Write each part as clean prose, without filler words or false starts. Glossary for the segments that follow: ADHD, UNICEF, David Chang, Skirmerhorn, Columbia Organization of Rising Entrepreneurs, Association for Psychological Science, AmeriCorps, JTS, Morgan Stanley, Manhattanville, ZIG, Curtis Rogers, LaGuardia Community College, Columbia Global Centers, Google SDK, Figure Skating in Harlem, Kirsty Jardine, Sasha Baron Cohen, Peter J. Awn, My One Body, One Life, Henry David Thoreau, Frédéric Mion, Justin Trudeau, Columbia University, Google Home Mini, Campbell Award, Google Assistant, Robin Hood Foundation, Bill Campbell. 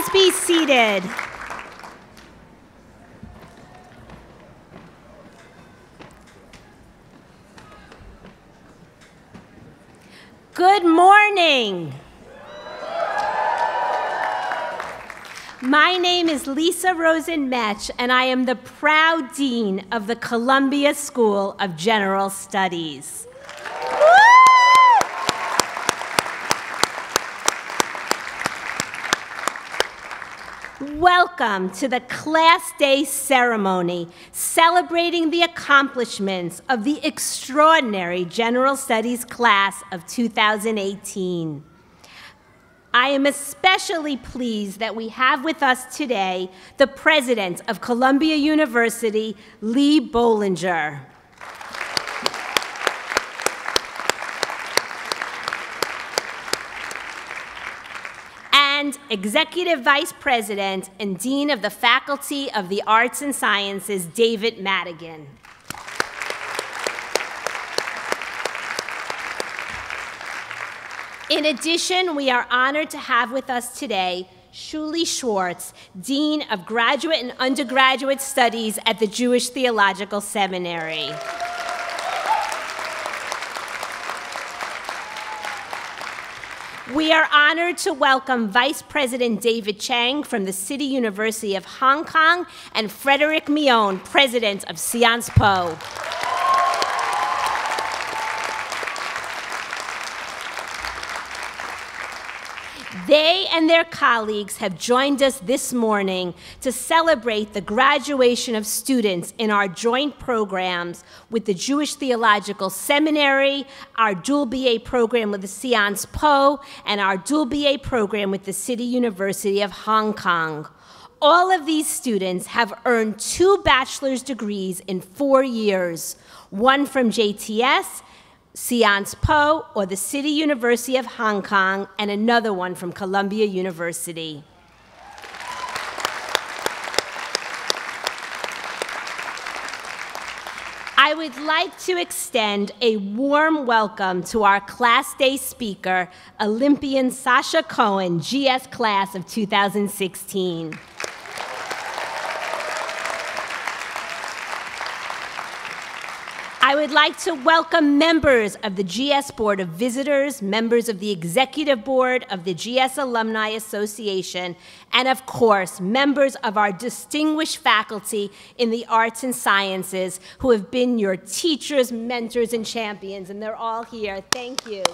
Please be seated. Good morning. My name is Lisa Rosen-Metsch, and I am the proud dean of the Columbia School of General Studies. Welcome to the Class Day ceremony, celebrating the accomplishments of the extraordinary General Studies class of 2018. I am especially pleased that we have with us today the president of Columbia University, Lee Bollinger. And Executive Vice President and Dean of the Faculty of the Arts and Sciences, David Madigan. In addition, we are honored to have with us today Shuli Schwartz, Dean of Graduate and Undergraduate Studies at the Jewish Theological Seminary. We are honored to welcome Vice President David Chang from the City University of Hong Kong and Frédéric Mion, President of Sciences Po. They and their colleagues have joined us this morning to celebrate the graduation of students in our joint programs with the Jewish Theological Seminary, our dual BA program with the Sciences Po, and our dual BA program with the City University of Hong Kong. All of these students have earned 2 bachelor's degrees in 4 years, one from JTS, Sciences Po, or the City University of Hong Kong, and another one from Columbia University. I would like to extend a warm welcome to our Class Day speaker, Olympian Sasha Cohen, GS Class of 2016. I would like to welcome members of the GS Board of Visitors, members of the Executive Board of the GS Alumni Association, and of course, members of our distinguished faculty in the arts and sciences who have been your teachers, mentors, and champions, and they're all here. Thank you.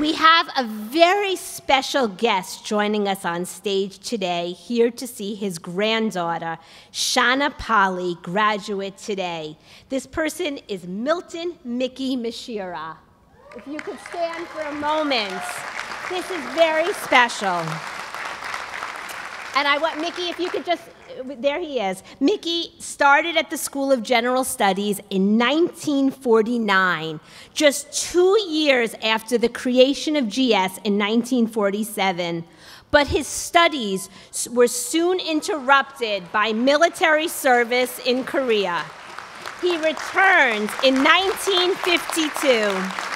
We have a very special guest joining us on stage today, here to see his granddaughter, Shana Polly, graduate today. This person is Milton Mickey Mishira. If you could stand for a moment. This is very special. And I want, Mickey, if you could just, there he is. Mickey started at the School of General Studies in 1949, just 2 years after the creation of GS in 1947. But his studies were soon interrupted by military service in Korea. He returned in 1952.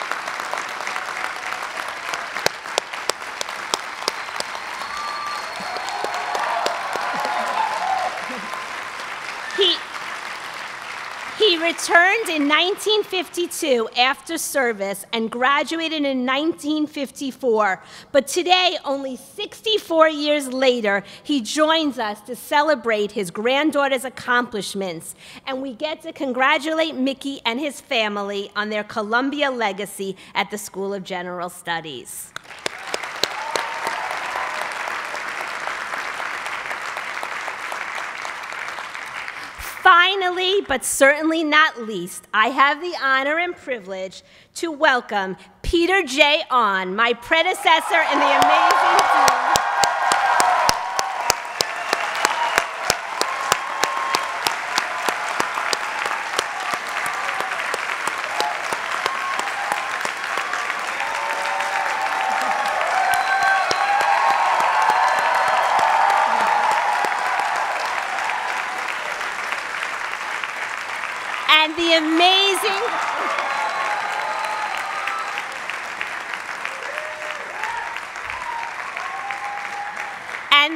Returned in 1952 after service and graduated in 1954. But today, only 64 years later, he joins us to celebrate his granddaughter's accomplishments. And we get to congratulate Mickey and his family on their Columbia legacy at the School of General Studies. Finally, but certainly not least, I have the honor and privilege to welcome Peter J. Awn, my predecessor in the amazing team.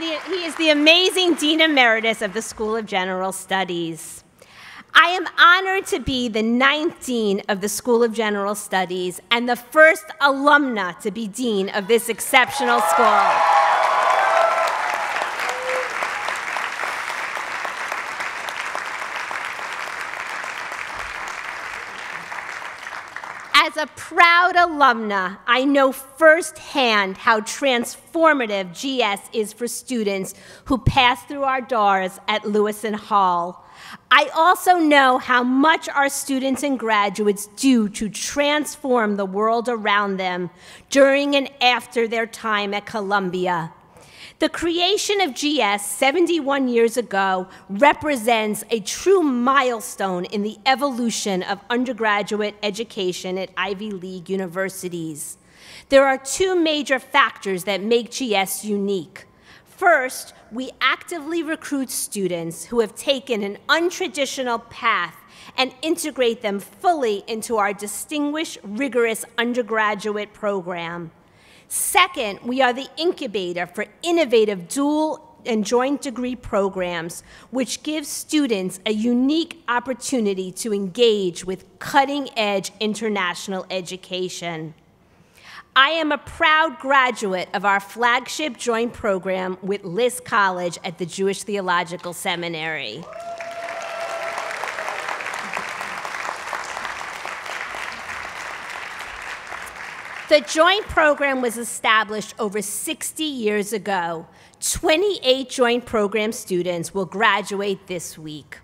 He is the amazing Dean Emeritus of the School of General Studies. I am honored to be the 9th Dean of the School of General Studies and the first alumna to be Dean of this exceptional school. As a proud alumna, I know firsthand how transformative GS is for students who pass through our doors at Lewis and Hall. I also know how much our students and graduates do to transform the world around them during and after their time at Columbia. The creation of GS 71 years ago represents a true milestone in the evolution of undergraduate education at Ivy League universities. There are two major factors that make GS unique. First, we actively recruit students who have taken an untraditional path and integrate them fully into our distinguished, rigorous undergraduate program. Second, we are the incubator for innovative dual and joint degree programs, which gives students a unique opportunity to engage with cutting-edge international education. I am a proud graduate of our flagship joint program with Liss College at the Jewish Theological Seminary. The joint program was established over 60 years ago. 28 joint program students will graduate this week.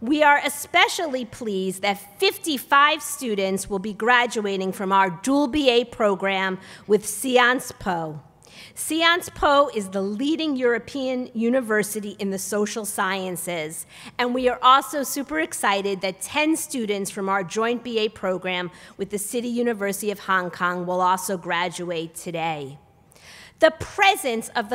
We are especially pleased that 55 students will be graduating from our dual BA program with Sciences Po. Sciences Po is the leading European university in the social sciences, and we are also super excited that 10 students from our joint BA program with the City University of Hong Kong will also graduate today. The presence of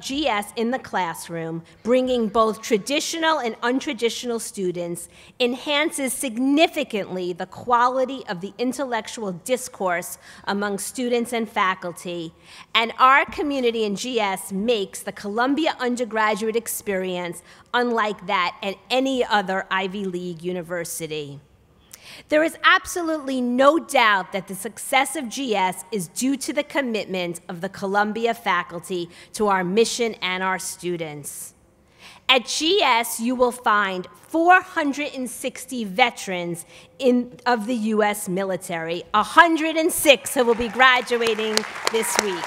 GS in the classroom, bringing both traditional and untraditional students, enhances significantly the quality of the intellectual discourse among students and faculty, and our community in GS makes the Columbia undergraduate experience unlike that at any other Ivy League university. There is absolutely no doubt that the success of GS is due to the commitment of the Columbia faculty to our mission and our students. At GS, you will find 460 veterans of the US military, 106 who will be graduating this week.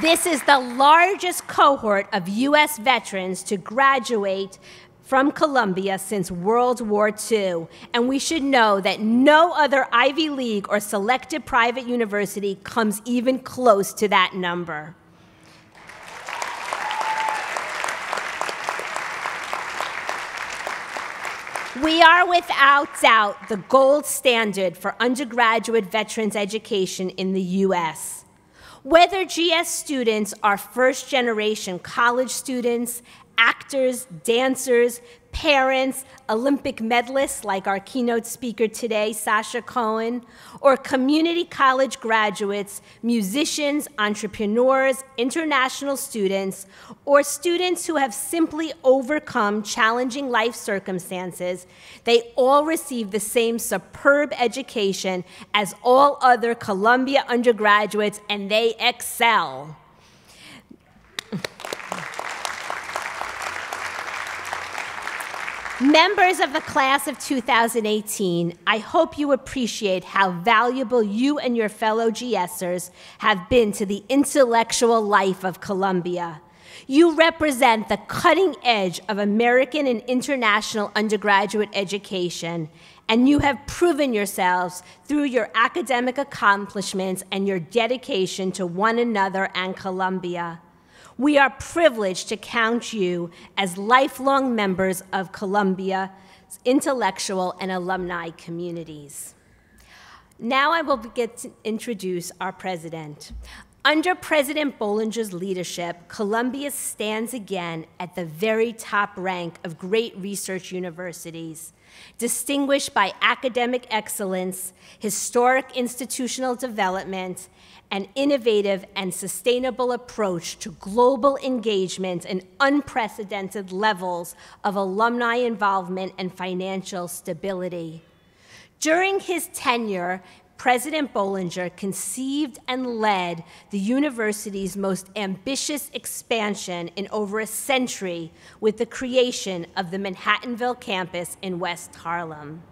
This is the largest cohort of US veterans to graduate from Columbia since World War II, and we should know that no other Ivy League or selected private university comes even close to that number. We are without doubt the gold standard for undergraduate veterans education in the US. Whether GS students are first-generation college students, actors, dancers, parents, Olympic medalists like our keynote speaker today, Sasha Cohen, or community college graduates, musicians, entrepreneurs, international students, or students who have simply overcome challenging life circumstances, they all receive the same superb education as all other Columbia undergraduates, and they excel. Members of the class of 2018, I hope you appreciate how valuable you and your fellow GSers have been to the intellectual life of Columbia. You represent the cutting edge of American and international undergraduate education, and you have proven yourselves through your academic accomplishments and your dedication to one another and Columbia. We are privileged to count you as lifelong members of Columbia's intellectual and alumni communities. Now I will get to introduce our president. Under President Bollinger's leadership, Columbia stands again at the very top rank of great research universities. distinguished by academic excellence, historic institutional development, an innovative and sustainable approach to global engagement and unprecedented levels of alumni involvement and financial stability. During his tenure, President Bollinger conceived and led the university's most ambitious expansion in over a century with the creation of the Manhattanville campus in West Harlem.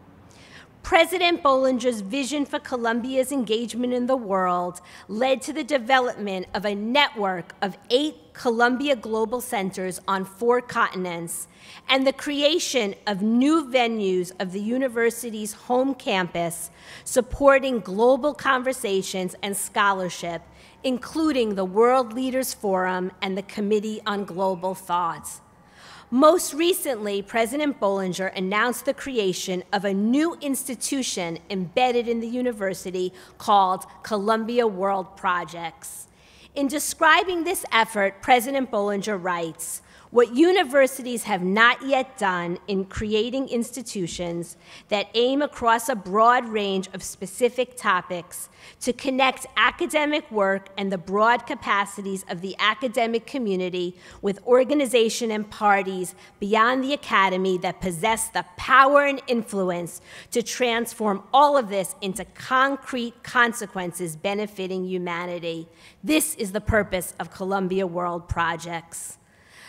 President Bollinger's vision for Columbia's engagement in the world led to the development of a network of 8 Columbia Global Centers on 4 continents and the creation of new venues of the university's home campus, supporting global conversations and scholarship, including the World Leaders Forum and the Committee on Global Thought. Most recently, President Bollinger announced the creation of a new institution embedded in the university called Columbia World Projects. In describing this effort, President Bollinger writes, "What universities have not yet done in creating institutions that aim across a broad range of specific topics to connect academic work and the broad capacities of the academic community with organizations and parties beyond the academy that possess the power and influence to transform all of this into concrete consequences benefiting humanity. This is the purpose of Columbia World Projects."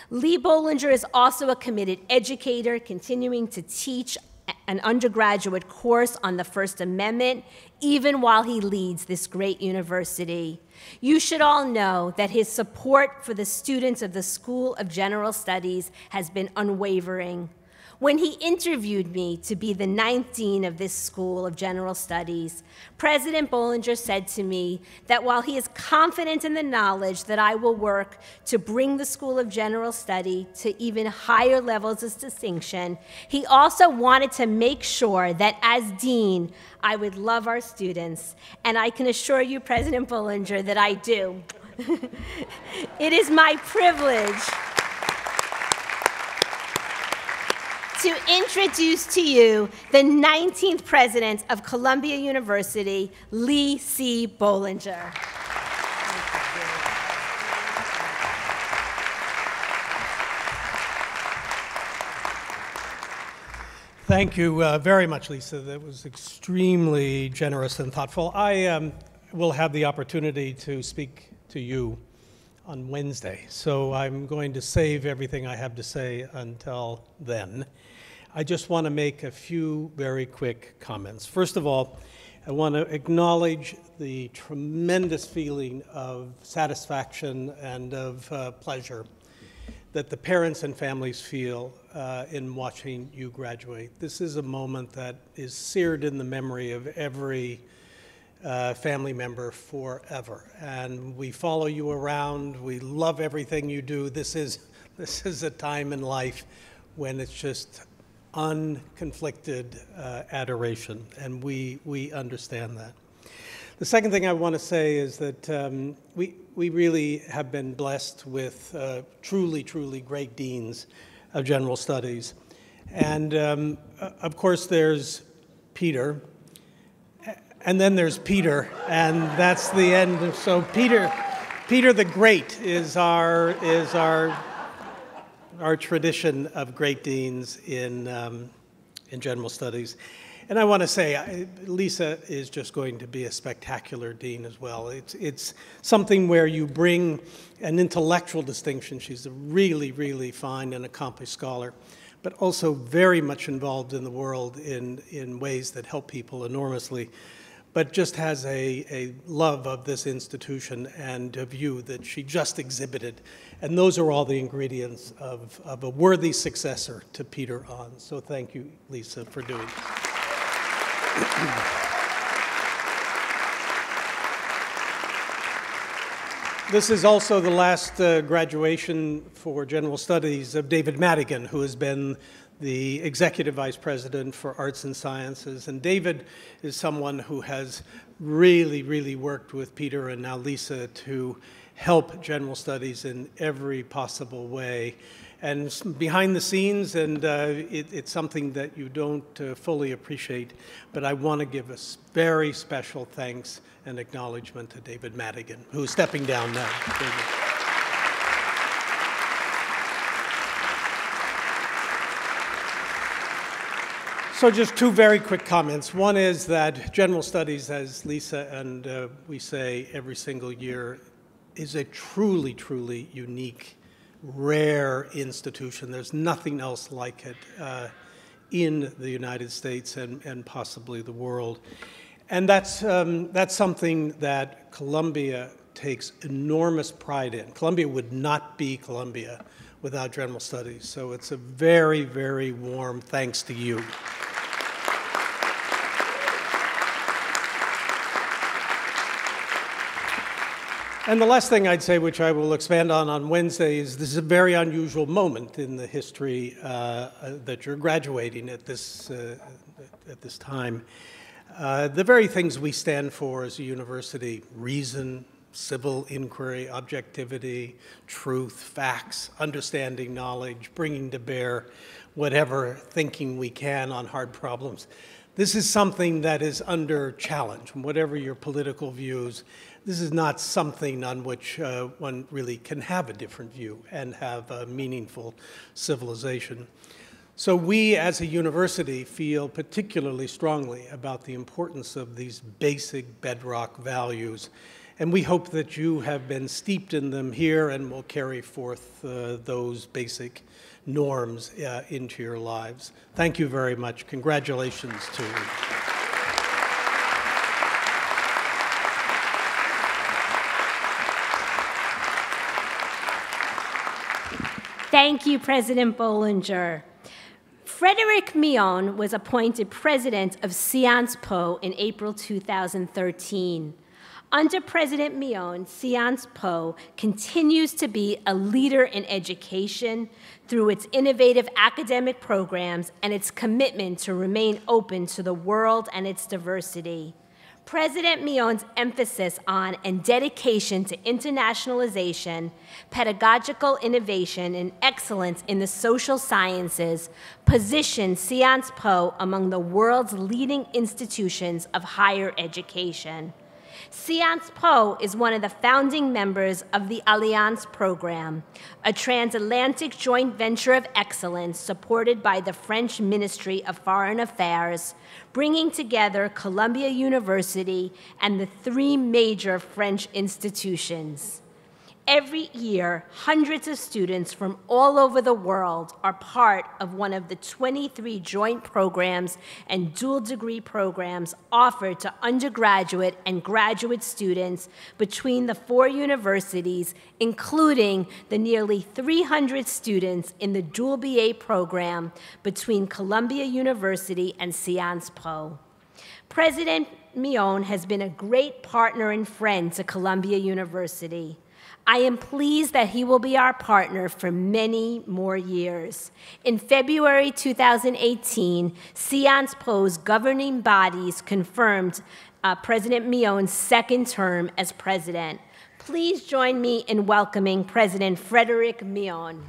Lee Bollinger is also a committed educator, continuing to teach an undergraduate course on the First Amendment, even while he leads this great university. You should all know that his support for the students of the School of General Studies has been unwavering. When he interviewed me to be the 9th dean of this School of General Studies, President Bollinger said to me that while he is confident in the knowledge that I will work to bring the School of General Study to even higher levels of distinction, he also wanted to make sure that as dean, I would love our students. And I can assure you, President Bollinger, that I do. It is my privilege to introduce to you the 19th president of Columbia University, Lee C. Bollinger. Thank you very much, Lisa. That was extremely generous and thoughtful. I will have the opportunity to speak to you on Wednesday, so I'm going to save everything I have to say until then. I just want to make a few very quick comments. First of all, I want to acknowledge the tremendous feeling of satisfaction and of pleasure that the parents and families feel in watching you graduate. This is a moment that is seared in the memory of every family member forever, and we follow you around. We love everything you do. This is a time in life when it's just unconflicted adoration, and we understand that. The second thing I want to say is that we really have been blessed with truly great deans of general studies, and of course there's Peter. And then there's Peter, and that's the end. So Peter the Great is our tradition of great deans in general studies. And I want to say, Lisa is just going to be a spectacular dean as well. It's something where you bring an intellectual distinction. She's a really fine and accomplished scholar, but also very much involved in the world in ways that help people enormously, but just has a love of this institution and of you that she just exhibited. And those are all the ingredients of a worthy successor to Peter Awn. So thank you, Lisa, for doing it. This is also the last graduation for General Studies of David Madigan, who has been the Executive Vice President for Arts and Sciences. And David is someone who has really worked with Peter and now Lisa to help General Studies in every possible way. and behind the scenes, and it's something that you don't fully appreciate. But I want to give a very special thanks and acknowledgement to David Madigan, who's stepping down now. David. So just two very quick comments. One is that general studies, as Lisa and we say every single year, is a truly, truly unique, rare institution. There's nothing else like it in the United States and possibly the world. And that's something that Columbia takes enormous pride in. Columbia would not be Columbia without general studies. So it's a very, very warm thanks to you. And the last thing I'd say, which I will expand on Wednesday, is this is a very unusual moment in the history that you're graduating at this time. The very things we stand for as a university, reason, civil inquiry, objectivity, truth, facts, understanding knowledge, bringing to bear whatever thinking we can on hard problems. This is something that is under challenge, whatever your political views. This is not something on which one really can have a different view and have a meaningful civilization. So we as a university feel particularly strongly about the importance of these basic bedrock values, and we hope that you have been steeped in them here and will carry forth those basic norms into your lives. Thank you very much. Congratulations to you. Thank you, President Bollinger. Frédéric Mion was appointed president of Sciences Po in April 2013. Under President Mion, Sciences Po continues to be a leader in education through its innovative academic programs and its commitment to remain open to the world and its diversity. President Mion's emphasis on and dedication to internationalization, pedagogical innovation, and excellence in the social sciences positioned Sciences Po among the world's leading institutions of higher education. Sciences Po is one of the founding members of the Alliance program, a transatlantic joint venture of excellence supported by the French Ministry of Foreign Affairs, bringing together Columbia University and the three major French institutions. Every year, hundreds of students from all over the world are part of one of the 23 joint programs and dual degree programs offered to undergraduate and graduate students between the four universities, including the nearly 300 students in the dual BA program between Columbia University and Sciences Po. President Mion has been a great partner and friend to Columbia University. I am pleased that he will be our partner for many more years. In February 2018, Sciences Po's governing bodies confirmed President Mion's second term as president. Please join me in welcoming President Frédéric Mion.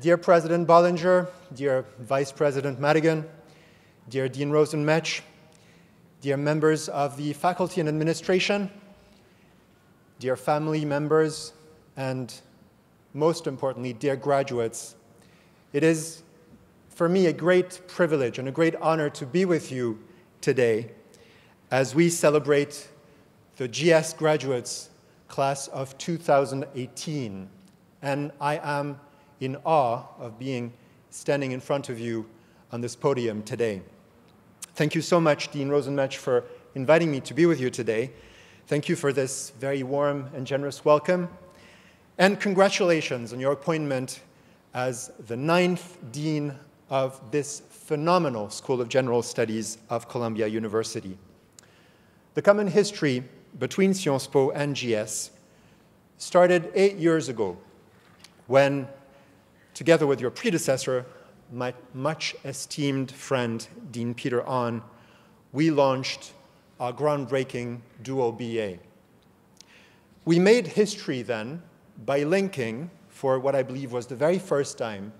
Dear President Bollinger, dear Vice President Madigan, dear Dean Rosen-Metsch, dear members of the faculty and administration, dear family members, and most importantly, dear graduates, it is for me a great privilege and a great honor to be with you today as we celebrate the GS graduates class of 2018, and I am in awe of being standing in front of you on this podium today. Thank you so much, Dean Rosen-Metsch, for inviting me to be with you today. Thank you for this very warm and generous welcome. And congratulations on your appointment as the 9th dean of this phenomenal School of General Studies of Columbia University. The common history between Sciences Po and GS started 8 years ago when, together with your predecessor, my much esteemed friend, Dean Peter Awn, we launched our groundbreaking Duo BA. We made history then by linking, for what I believe was the very first time,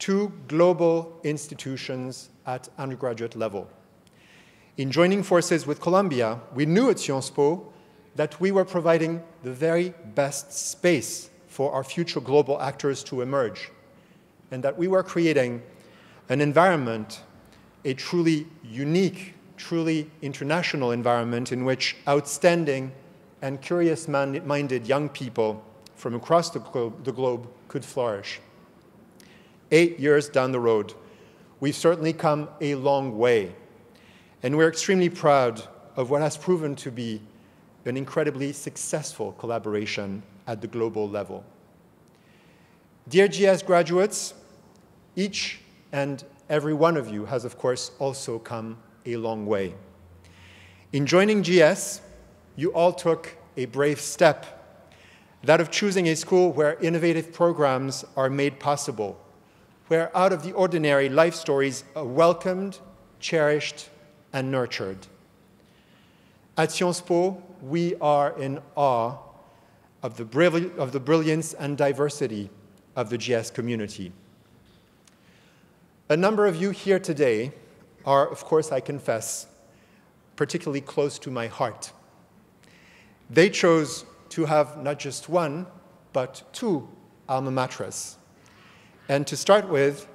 two global institutions at undergraduate level. In joining forces with Columbia, we knew at Sciences Po that we were providing the very best space for our future global actors to emerge, and that we were creating an environment, a truly unique, truly international environment in which outstanding and curious-minded young people from across the globe could flourish. 8 years down the road, we've certainly come a long way, and we're extremely proud of what has proven to be an incredibly successful collaboration at the global level. Dear GS graduates, each and every one of you has, of course, also come a long way. In joining GS, you all took a brave step, that of choosing a school where innovative programs are made possible, where out of the ordinary life stories are welcomed, cherished, and nurtured. At Sciences Po, we are in awe of the brilliance and diversity of the GS community. A number of you here today are, of course, I confess, particularly close to my heart. They chose to have not just one, but two alma maters. And to start with,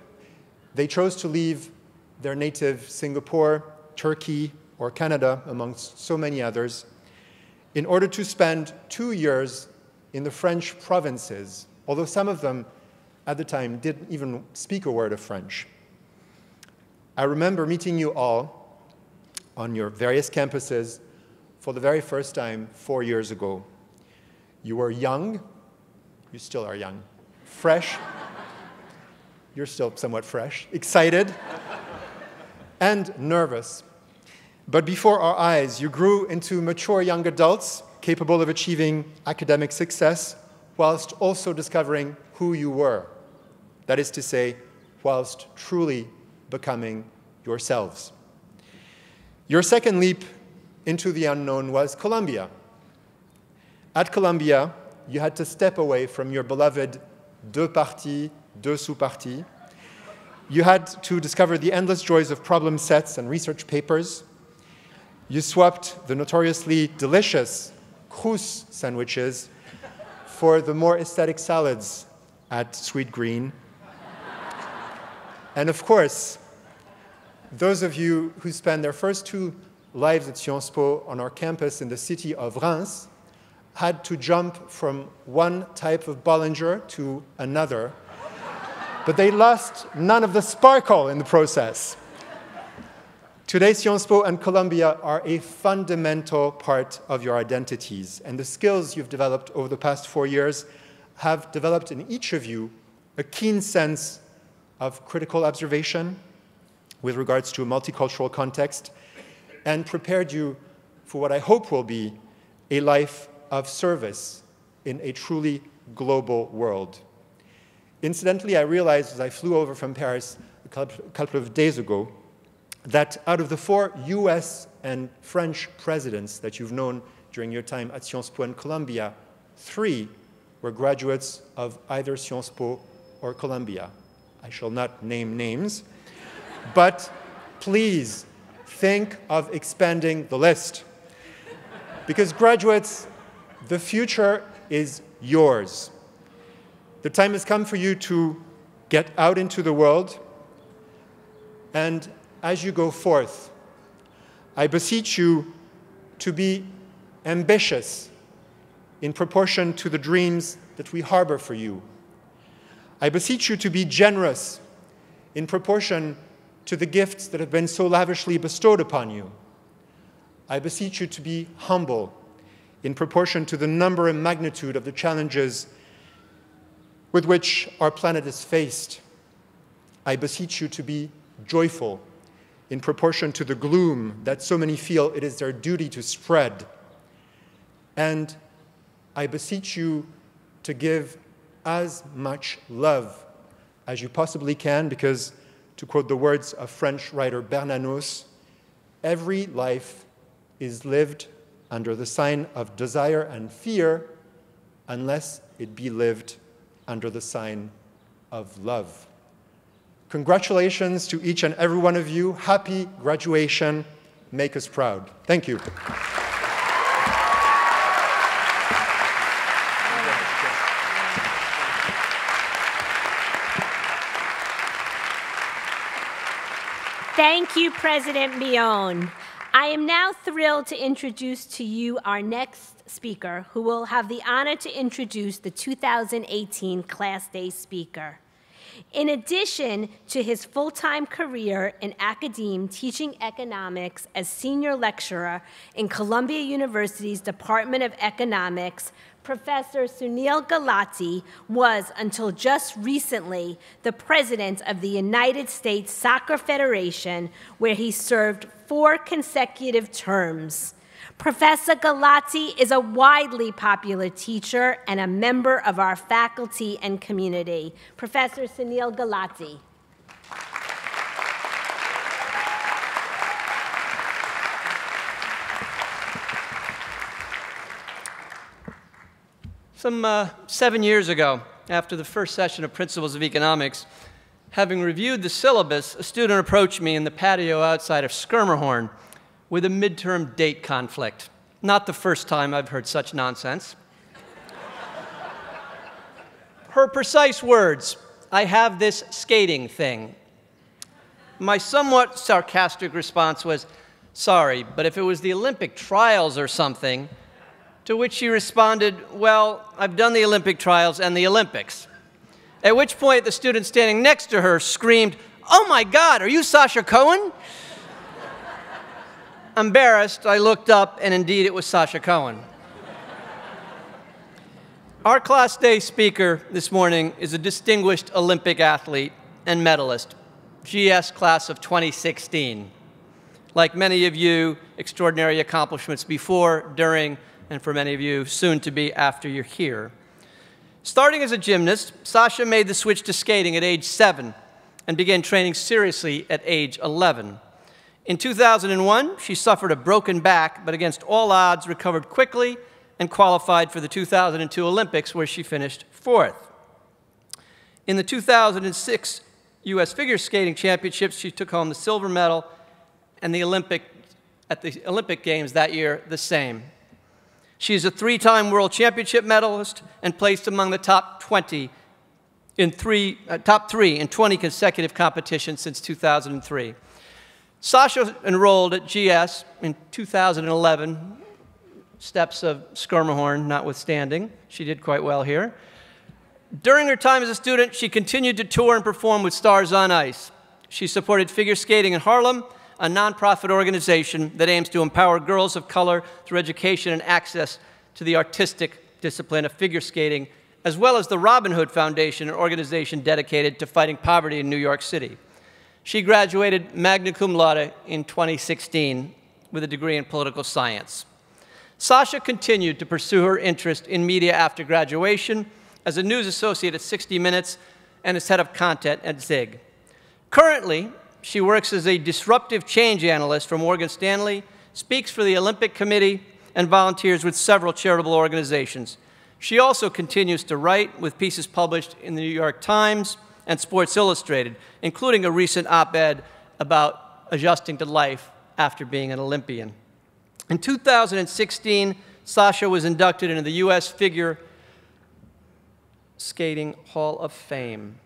they chose to leave their native Singapore, Turkey, or Canada, amongst so many others, in order to spend 2 years in the French provinces, although some of them at the time didn't even speak a word of French. I remember meeting you all on your various campuses for the very first time 4 years ago. You were young, you still are young, fresh, you're still somewhat fresh, excited, and nervous. But before our eyes, you grew into mature young adults capable of achieving academic success whilst also discovering who you were. That is to say, whilst truly becoming yourselves. Your second leap into the unknown was Columbia. At Columbia, you had to step away from your beloved deux parties, deux sous-parties. You had to discover the endless joys of problem sets and research papers. You swapped the notoriously delicious croûte sandwiches for the more aesthetic salads at Sweet Green. And of course, those of you who spend their first two lives at Sciences Po on our campus in the city of Reims had to jump from one type of Bollinger to another, but they lost none of the sparkle in the process. Today, Sciences Po and Columbia are a fundamental part of your identities, and the skills you've developed over the past 4 years have developed in each of you a keen sense of critical observation with regards to a multicultural context, and prepared you for what I hope will be a life of service in a truly global world. Incidentally, I realized as I flew over from Paris a couple of days ago that out of the 4 US and French presidents that you've known during your time at Sciences Po and Columbia, 3 were graduates of either Sciences Po or Columbia. I shall not name names, but please think of expanding the list. Because graduates, the future is yours. The time has come for you to get out into the world, and as you go forth, I beseech you to be ambitious in proportion to the dreams that we harbor for you. I beseech you to be generous in proportion to the gifts that have been so lavishly bestowed upon you. I beseech you to be humble in proportion to the number and magnitude of the challenges with which our planet is faced. I beseech you to be joyful in proportion to the gloom that so many feel it is their duty to spread. And I beseech you to give as much love as you possibly can, because, to quote the words of French writer Bernanos, every life is lived under the sign of desire and fear unless it be lived under the sign of love. Congratulations to each and every one of you. Happy graduation. Make us proud. Thank you. Thank you, President Mion. I am now thrilled to introduce to you our next speaker, who will have the honor to introduce the 2018 Class Day speaker. In addition to his full-time career in academe teaching economics as senior lecturer in Columbia University's Department of Economics, Professor Sunil Gulati was, until just recently, the president of the United States Soccer Federation, where he served 4 consecutive terms. Professor Gulati is a widely popular teacher and a member of our faculty and community. Professor Sunil Gulati. Some 7 years ago, after the first session of Principles of Economics, having reviewed the syllabus, a student approached me in the patio outside of Skirmerhorn with a midterm date conflict. Not the first time I've heard such nonsense. Her precise words, "I have this skating thing." My somewhat sarcastic response was, "Sorry, but if it was the Olympic trials or something," to which she responded, "Well, I've done the Olympic trials and the Olympics." At which point, the student standing next to her screamed, "Oh my God, are you Sasha Cohen?" Embarrassed, I looked up, and indeed, it was Sasha Cohen. Our Class Day speaker this morning is a distinguished Olympic athlete and medalist, GS class of 2016. Like many of you, extraordinary accomplishments before, during, and for many of you, soon to be after you're here. Starting as a gymnast, Sasha made the switch to skating at age 7 and began training seriously at age 11. In 2001, she suffered a broken back, but against all odds, recovered quickly and qualified for the 2002 Olympics, where she finished 4th. In the 2006 US Figure Skating Championships, she took home the silver medal, and at the Olympic Games that year, the same. She is a 3-time world championship medalist and placed among the top three in 20 consecutive competitions since 2003. Sasha enrolled at GS in 2011, steps of Skirmerhorn notwithstanding. She did quite well here. During her time as a student, she continued to tour and perform with Stars on Ice. She supported Figure Skating in Harlem, a nonprofit organization that aims to empower girls of color through education and access to the artistic discipline of figure skating, as well as the Robin Hood Foundation, an organization dedicated to fighting poverty in New York City. She graduated magna cum laude in 2016 with a degree in political science. Sasha continued to pursue her interest in media after graduation as a news associate at 60 Minutes and as head of content at ZIG. Currently, she works as a disruptive change analyst for Morgan Stanley, speaks for the Olympic Committee, and volunteers with several charitable organizations. She also continues to write with pieces published in the New York Times and Sports Illustrated, including a recent op-ed about adjusting to life after being an Olympian. In 2016, Sasha was inducted into the US Figure Skating Hall of Fame.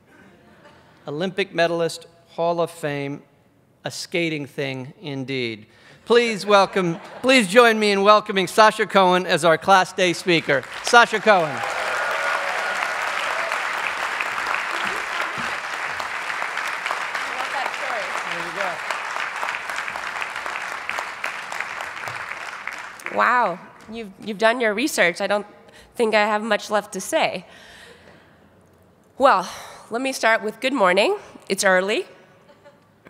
Olympic medalist, Hall of Fame, a skating thing indeed. Please join me in welcoming Sasha Cohen as our Class Day speaker. Sasha Cohen. Wow, you've done your research. I don't think I have much left to say. Well, let me start with good morning. It's early.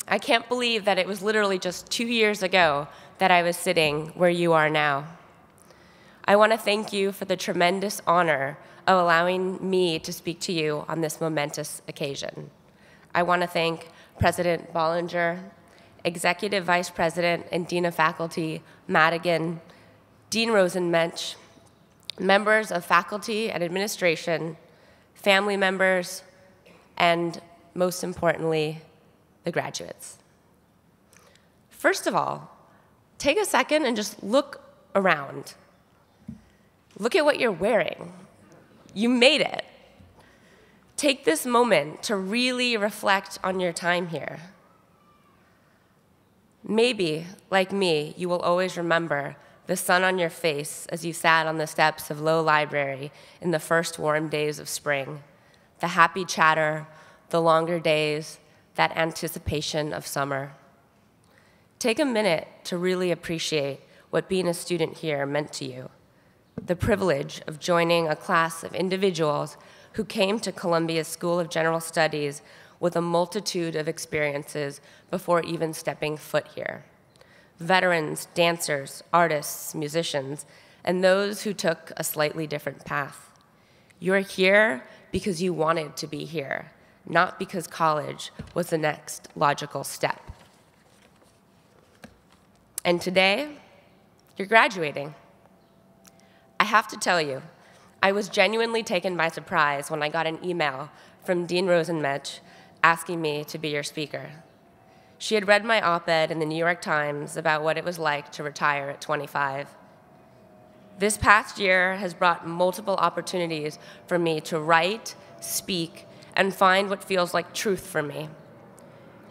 I can't believe that it was literally just 2 years ago that I was sitting where you are now. I want to thank you for the tremendous honor of allowing me to speak to you on this momentous occasion. I want to thank President Bollinger, Executive Vice President and Dean of Faculty Madigan, Dean Rosen-Metsch, members of faculty and administration, family members, and most importantly, the graduates. First of all, take a second and just look around. Look at what you're wearing. You made it. Take this moment to really reflect on your time here. Maybe, like me, you will always remember the sun on your face as you sat on the steps of Lowe Library in the first warm days of spring, the happy chatter, the longer days, that anticipation of summer. Take a minute to really appreciate what being a student here meant to you, the privilege of joining a class of individuals who came to Columbia's School of General Studies with a multitude of experiences before even stepping foot here. Veterans, dancers, artists, musicians, and those who took a slightly different path. You're here because you wanted to be here, not because college was the next logical step. And today, you're graduating. I have to tell you, I was genuinely taken by surprise when I got an email from Dean Rosen-Metsch asking me to be your speaker. She had read my op-ed in the New York Times about what it was like to retire at 25. This past year has brought multiple opportunities for me to write, speak, and find what feels like truth for me.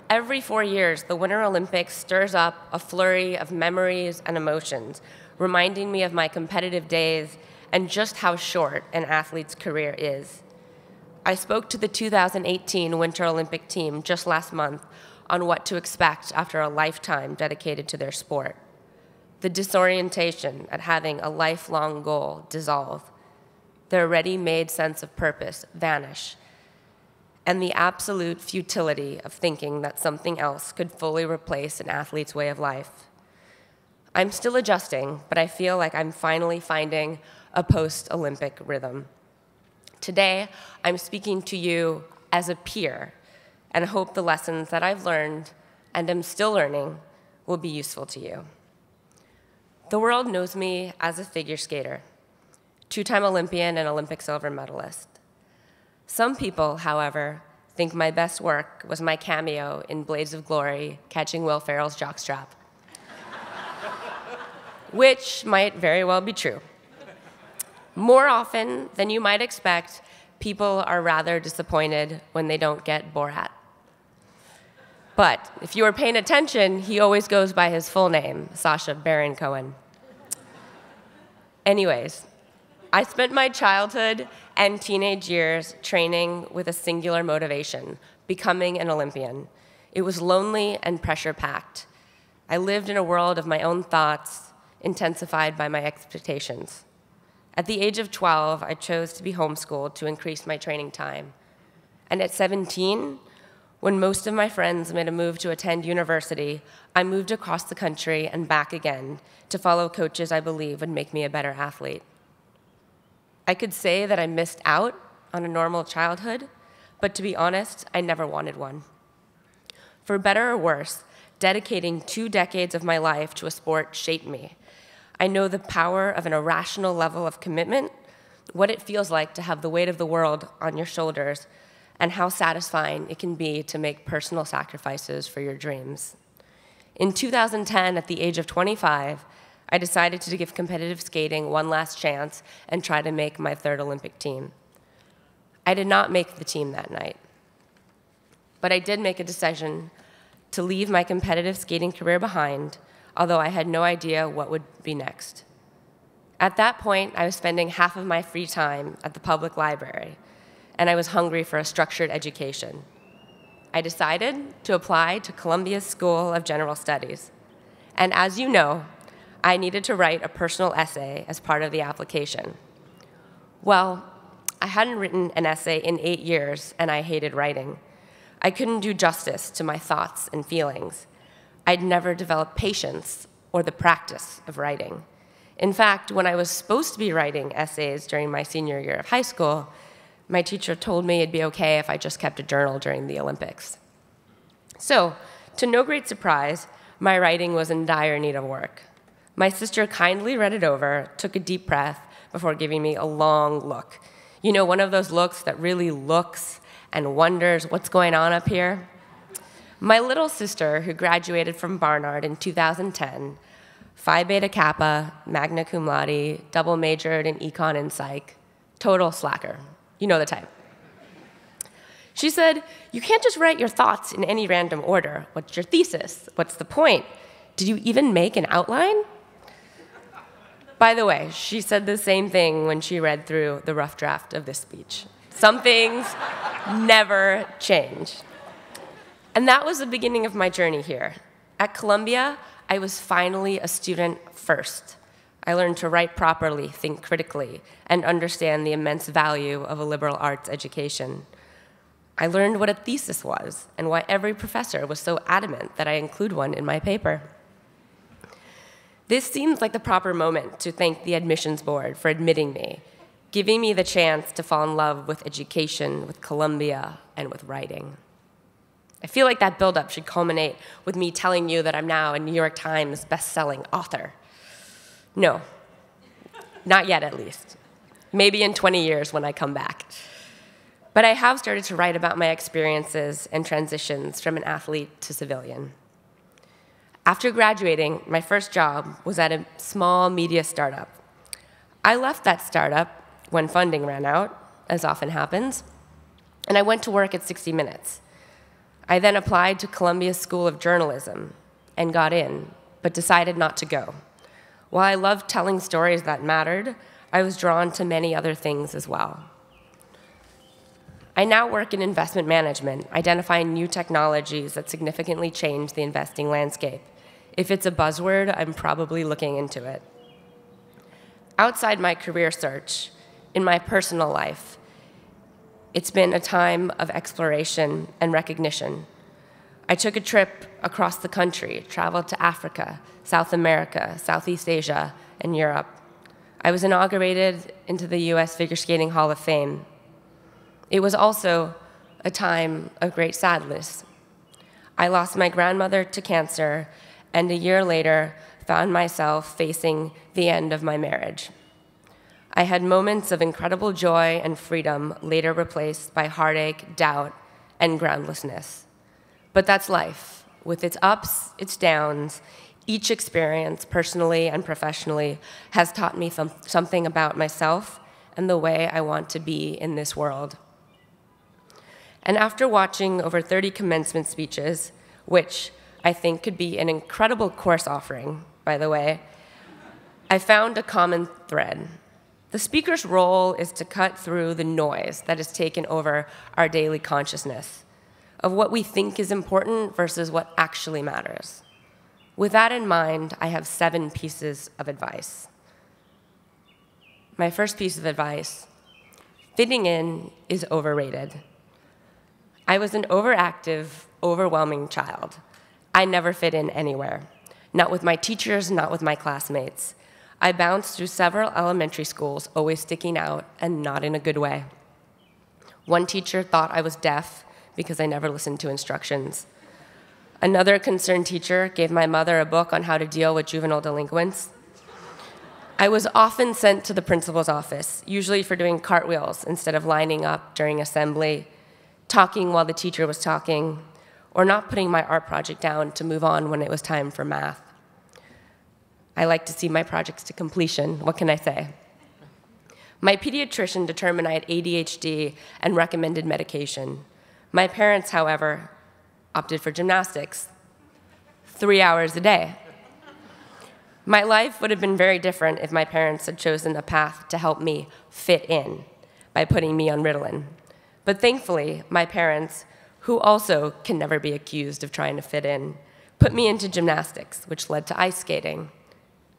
Every 4 years, the Winter Olympics stirs up a flurry of memories and emotions, reminding me of my competitive days and just how short an athlete's career is. I spoke to the 2018 Winter Olympic team just last month on what to expect after a lifetime dedicated to their sport. The disorientation at having a lifelong goal dissolve, their ready-made sense of purpose vanish, and the absolute futility of thinking that something else could fully replace an athlete's way of life. I'm still adjusting, but I feel like I'm finally finding a post-Olympic rhythm. Today, I'm speaking to you as a peer, and hope the lessons that I've learned and am still learning will be useful to you. The world knows me as a figure skater, two-time Olympian and Olympic silver medalist. Some people, however, think my best work was my cameo in Blades of Glory catching Will Ferrell's jockstrap, which might very well be true. More often than you might expect, people are rather disappointed when they don't get Borat. But if you were paying attention, he always goes by his full name, Sasha Baron Cohen. Anyways, I spent my childhood and teenage years training with a singular motivation, becoming an Olympian. It was lonely and pressure-packed. I lived in a world of my own thoughts, intensified by my expectations. At the age of 12, I chose to be homeschooled to increase my training time. And at 17, when most of my friends made a move to attend university, I moved across the country and back again to follow coaches I believe would make me a better athlete. I could say that I missed out on a normal childhood, but to be honest, I never wanted one. For better or worse, dedicating 2 decades of my life to a sport shaped me. I know the power of an irrational level of commitment, what it feels like to have the weight of the world on your shoulders, and how satisfying it can be to make personal sacrifices for your dreams. In 2010, at the age of 25, I decided to give competitive skating one last chance and try to make my third Olympic team. I did not make the team that night, but I did make a decision to leave my competitive skating career behind, although I had no idea what would be next. At that point, I was spending half of my free time at the public library, and I was hungry for a structured education. I decided to apply to Columbia's School of General Studies. And as you know, I needed to write a personal essay as part of the application. Well, I hadn't written an essay in 8 years, and I hated writing. I couldn't do justice to my thoughts and feelings. I'd never developed patience or the practice of writing. In fact, when I was supposed to be writing essays during my senior year of high school, My teacher told me it'd be okay if I just kept a journal during the Olympics. So, to no great surprise, my writing was in dire need of work. My sister kindly read it over, took a deep breath before giving me a long look. You know, one of those looks that really looks and wonders what's going on up here? My little sister, who graduated from Barnard in 2010, Phi Beta Kappa, magna cum laude, double majored in econ and psych, total slacker. You know the type. She said, "You can't just write your thoughts in any random order. What's your thesis? What's the point? Did you even make an outline?" By the way, she said the same thing when she read through the rough draft of this speech. Some things never change. And that was the beginning of my journey here. At Columbia, I was finally a student first. I learned to write properly, think critically, and understand the immense value of a liberal arts education. I learned what a thesis was and why every professor was so adamant that I include one in my paper. This seems like the proper moment to thank the admissions board for admitting me, giving me the chance to fall in love with education, with Columbia, and with writing. I feel like that buildup should culminate with me telling you that I'm now a New York Times best-selling author. No, not yet at least. Maybe in 20 years when I come back. But I have started to write about my experiences and transitions from an athlete to civilian. After graduating, my first job was at a small media startup. I left that startup when funding ran out, as often happens, and I went to work at 60 Minutes. I then applied to Columbia School of Journalism and got in, but decided not to go. While I loved telling stories that mattered, I was drawn to many other things as well. I now work in investment management, identifying new technologies that significantly change the investing landscape. If it's a buzzword, I'm probably looking into it. Outside my career search, in my personal life, it's been a time of exploration and recognition. I took a trip across the country, traveled to Africa, South America, Southeast Asia, and Europe. I was inaugurated into the US Figure Skating Hall of Fame. It was also a time of great sadness. I lost my grandmother to cancer, and a year later found myself facing the end of my marriage. I had moments of incredible joy and freedom, later replaced by heartache, doubt, and groundlessness. But that's life, with its ups, its downs. Each experience, personally and professionally, has taught me something about myself and the way I want to be in this world. And after watching over 30 commencement speeches, which I think could be an incredible course offering, by the way, I found a common thread. The speaker's role is to cut through the noise that has taken over our daily consciousness of what we think is important versus what actually matters. With that in mind, I have 7 pieces of advice. My first piece of advice: fitting in is overrated. I was an overactive, overwhelming child. I never fit in anywhere, not with my teachers, not with my classmates. I bounced through several elementary schools, always sticking out and not in a good way. One teacher thought I was deaf because I never listened to instructions. Another concerned teacher gave my mother a book on how to deal with juvenile delinquents. I was often sent to the principal's office, usually for doing cartwheels instead of lining up during assembly, talking while the teacher was talking, or not putting my art project down to move on when it was time for math. I like to see my projects to completion, what can I say? My pediatrician determined I had ADHD and recommended medication. My parents, however, opted for gymnastics 3 hours a day. My life would have been very different if my parents had chosen a path to help me fit in by putting me on Ritalin. But thankfully, my parents, who also can never be accused of trying to fit in, put me into gymnastics, which led to ice skating,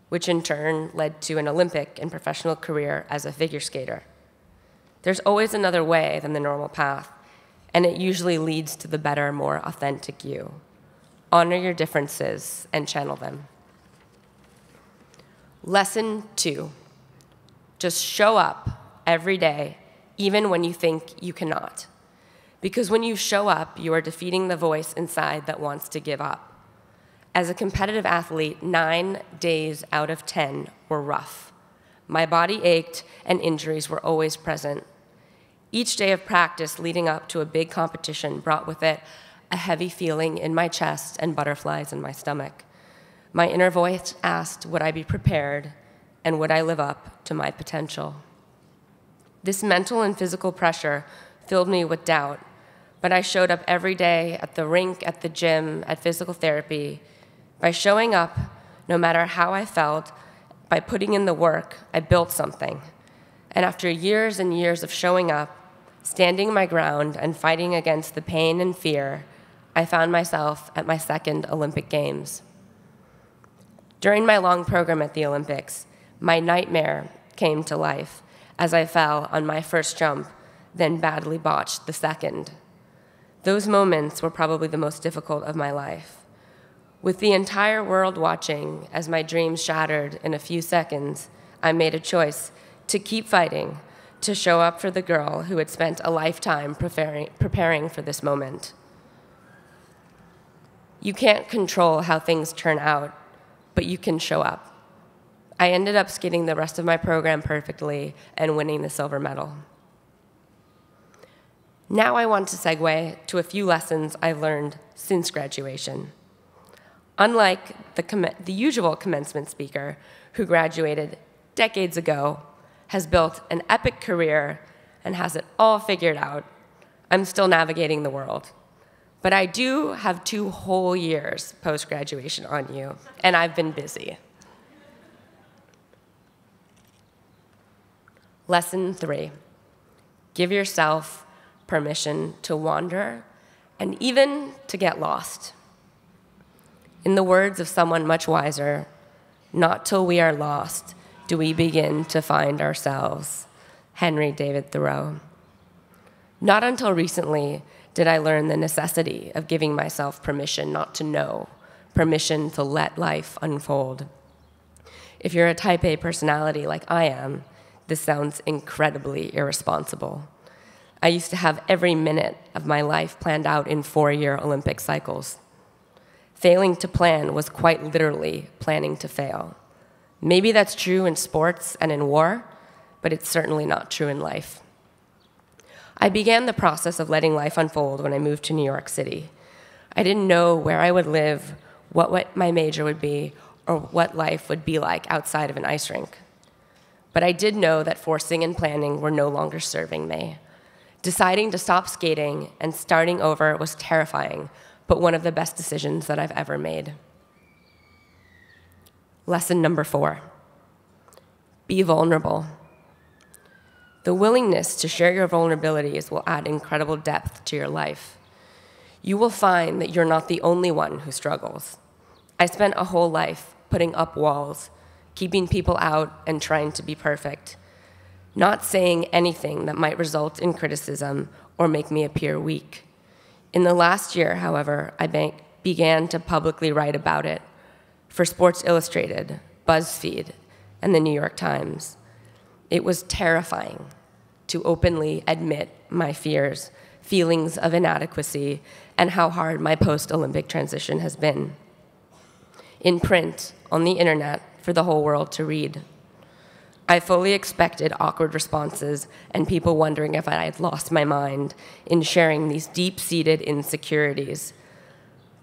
which in turn led to an Olympic and professional career as a figure skater. There's always another way than the normal path, and it usually leads to the better, more authentic you. Honor your differences and channel them. Lesson 2, just show up every day even when you think you cannot. Because when you show up, you are defeating the voice inside that wants to give up. As a competitive athlete, 9 days out of 10 were rough. My body ached, and injuries were always present. Each day of practice leading up to a big competition brought with it a heavy feeling in my chest and butterflies in my stomach. My inner voice asked, would I be prepared, and would I live up to my potential? This mental and physical pressure filled me with doubt, but I showed up every day at the rink, at the gym, at physical therapy. By showing up, no matter how I felt, by putting in the work, I built something. And after years and years of showing up, standing my ground and fighting against the pain and fear, I found myself at my second Olympic Games. During my long program at the Olympics, my nightmare came to life as I fell on my first jump, then badly botched the second. Those moments were probably the most difficult of my life. With the entire world watching as my dreams shattered in a few seconds, I made a choice to keep fighting, to show up for the girl who had spent a lifetime preparing for this moment. You can't control how things turn out, but you can show up. I ended up skating the rest of my program perfectly and winning the silver medal. Now I want to segue to a few lessons I've learned since graduation. Unlike the usual commencement speaker, who graduated decades ago, has built an epic career, and has it all figured out, I'm still navigating the world. But I do have 2 whole years post-graduation on you, and I've been busy. Lesson 3, give yourself permission to wander and even to get lost. In the words of someone much wiser, not till we are lost do we begin to find ourselves. Henry David Thoreau. Not until recently did I learn the necessity of giving myself permission not to know, permission to let life unfold. If you're a type A personality like I am, this sounds incredibly irresponsible. I used to have every minute of my life planned out in 4-year Olympic cycles. Failing to plan was quite literally planning to fail. Maybe that's true in sports and in war, but it's certainly not true in life. I began the process of letting life unfold when I moved to New York City. I didn't know where I would live, what my major would be, or what life would be like outside of an ice rink. But I did know that forcing and planning were no longer serving me. Deciding to stop skating and starting over was terrifying, but one of the best decisions that I've ever made. Lesson number 4, be vulnerable. The willingness to share your vulnerabilities will add incredible depth to your life. You will find that you're not the only one who struggles. I spent a whole life putting up walls, keeping people out and trying to be perfect, not saying anything that might result in criticism or make me appear weak. In the last year, however, I began to publicly write about it for Sports Illustrated, BuzzFeed, and the New York Times. It was terrifying to openly admit my fears, feelings of inadequacy, and how hard my post-Olympic transition has been. In print, on the internet, for the whole world to read. I fully expected awkward responses and people wondering if I had lost my mind in sharing these deep-seated insecurities.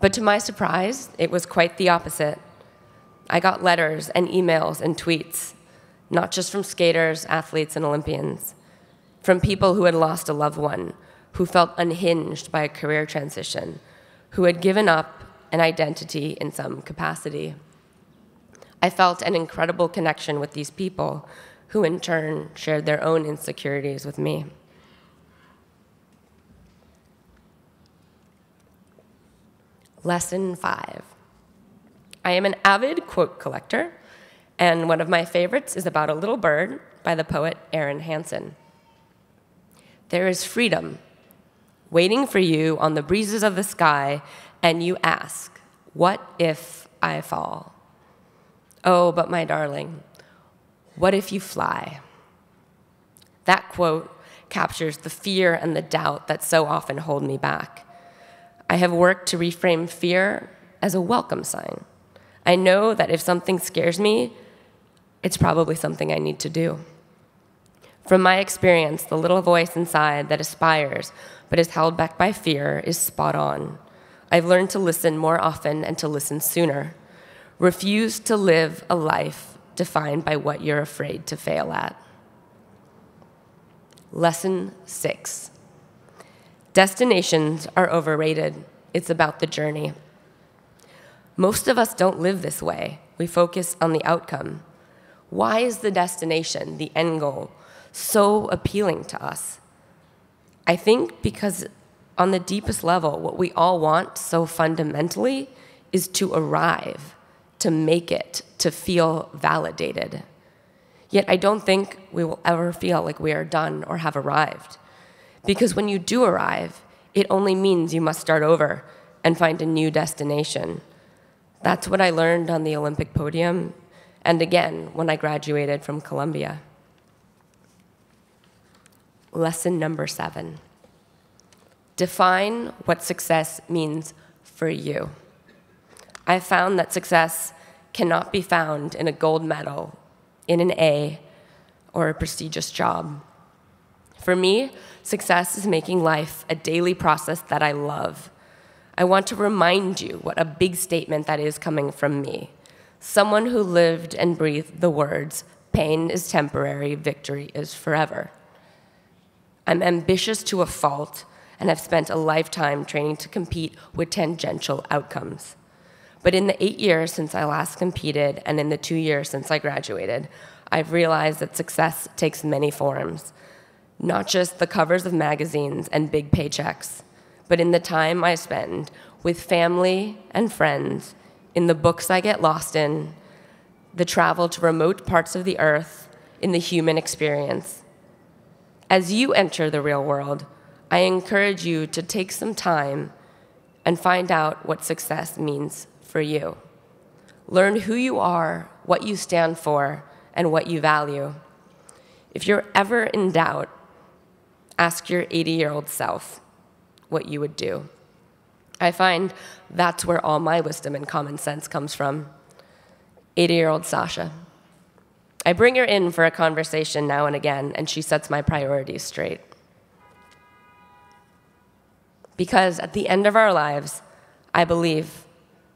But to my surprise, it was quite the opposite. I got letters and emails and tweets, not just from skaters, athletes, and Olympians, from people who had lost a loved one, who felt unhinged by a career transition, who had given up an identity in some capacity. I felt an incredible connection with these people, who in turn shared their own insecurities with me. Lesson 5. I am an avid quote collector, and one of my favorites is About a Little Bird by the poet Erin Hansen. There is freedom waiting for you on the breezes of the sky, and you ask, what if I fall? Oh, but my darling, what if you fly? That quote captures the fear and the doubt that so often hold me back. I have worked to reframe fear as a welcome sign. I know that if something scares me, it's probably something I need to do. From my experience, the little voice inside that aspires but is held back by fear is spot on. I've learned to listen more often and to listen sooner. Refuse to live a life defined by what you're afraid to fail at. Lesson 6. Destinations are overrated. It's about the journey. Most of us don't live this way. We focus on the outcome. Why is the destination, the end goal, so appealing to us? I think because on the deepest level, what we all want so fundamentally is to arrive, to make it, to feel validated. Yet I don't think we will ever feel like we are done or have arrived. Because when you do arrive, it only means you must start over and find a new destination. That's what I learned on the Olympic podium, and again, when I graduated from Columbia. Lesson number 7. Define what success means for you. I found that success cannot be found in a gold medal, in an A, or a prestigious job. For me, success is making life a daily process that I love. I want to remind you what a big statement that is coming from me. Someone who lived and breathed the words, "Pain is temporary, victory is forever." I'm ambitious to a fault, and have spent a lifetime training to compete with tangential outcomes. But in the 8 years since I last competed, and in the 2 years since I graduated, I've realized that success takes many forms, not just the covers of magazines and big paychecks, but in the time I spend with family and friends, in the books I get lost in, the travel to remote parts of the earth, in the human experience. As you enter the real world, I encourage you to take some time and find out what success means for you. Learn who you are, what you stand for, and what you value. If you're ever in doubt, ask your 80-year-old self what you would do. I find that's where all my wisdom and common sense comes from. 80-year-old Sasha. I bring her in for a conversation now and again, and she sets my priorities straight. Because at the end of our lives, I believe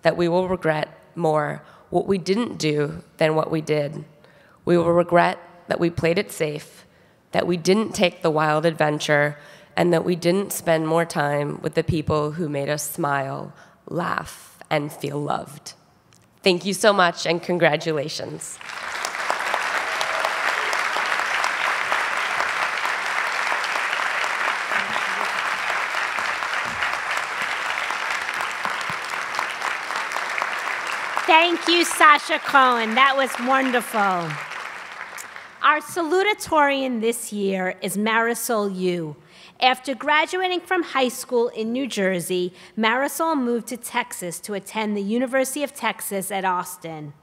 that we will regret more what we didn't do than what we did. We will regret that we played it safe, that we didn't take the wild adventure, and that we didn't spend more time with the people who made us smile, laugh, and feel loved. Thank you so much, and congratulations. Thank you, Sasha Cohen. That was wonderful. Our salutatorian this year is Marysol Yoo. After graduating from high school in New Jersey, Marysol moved to Texas to attend the University of Texas at Austin.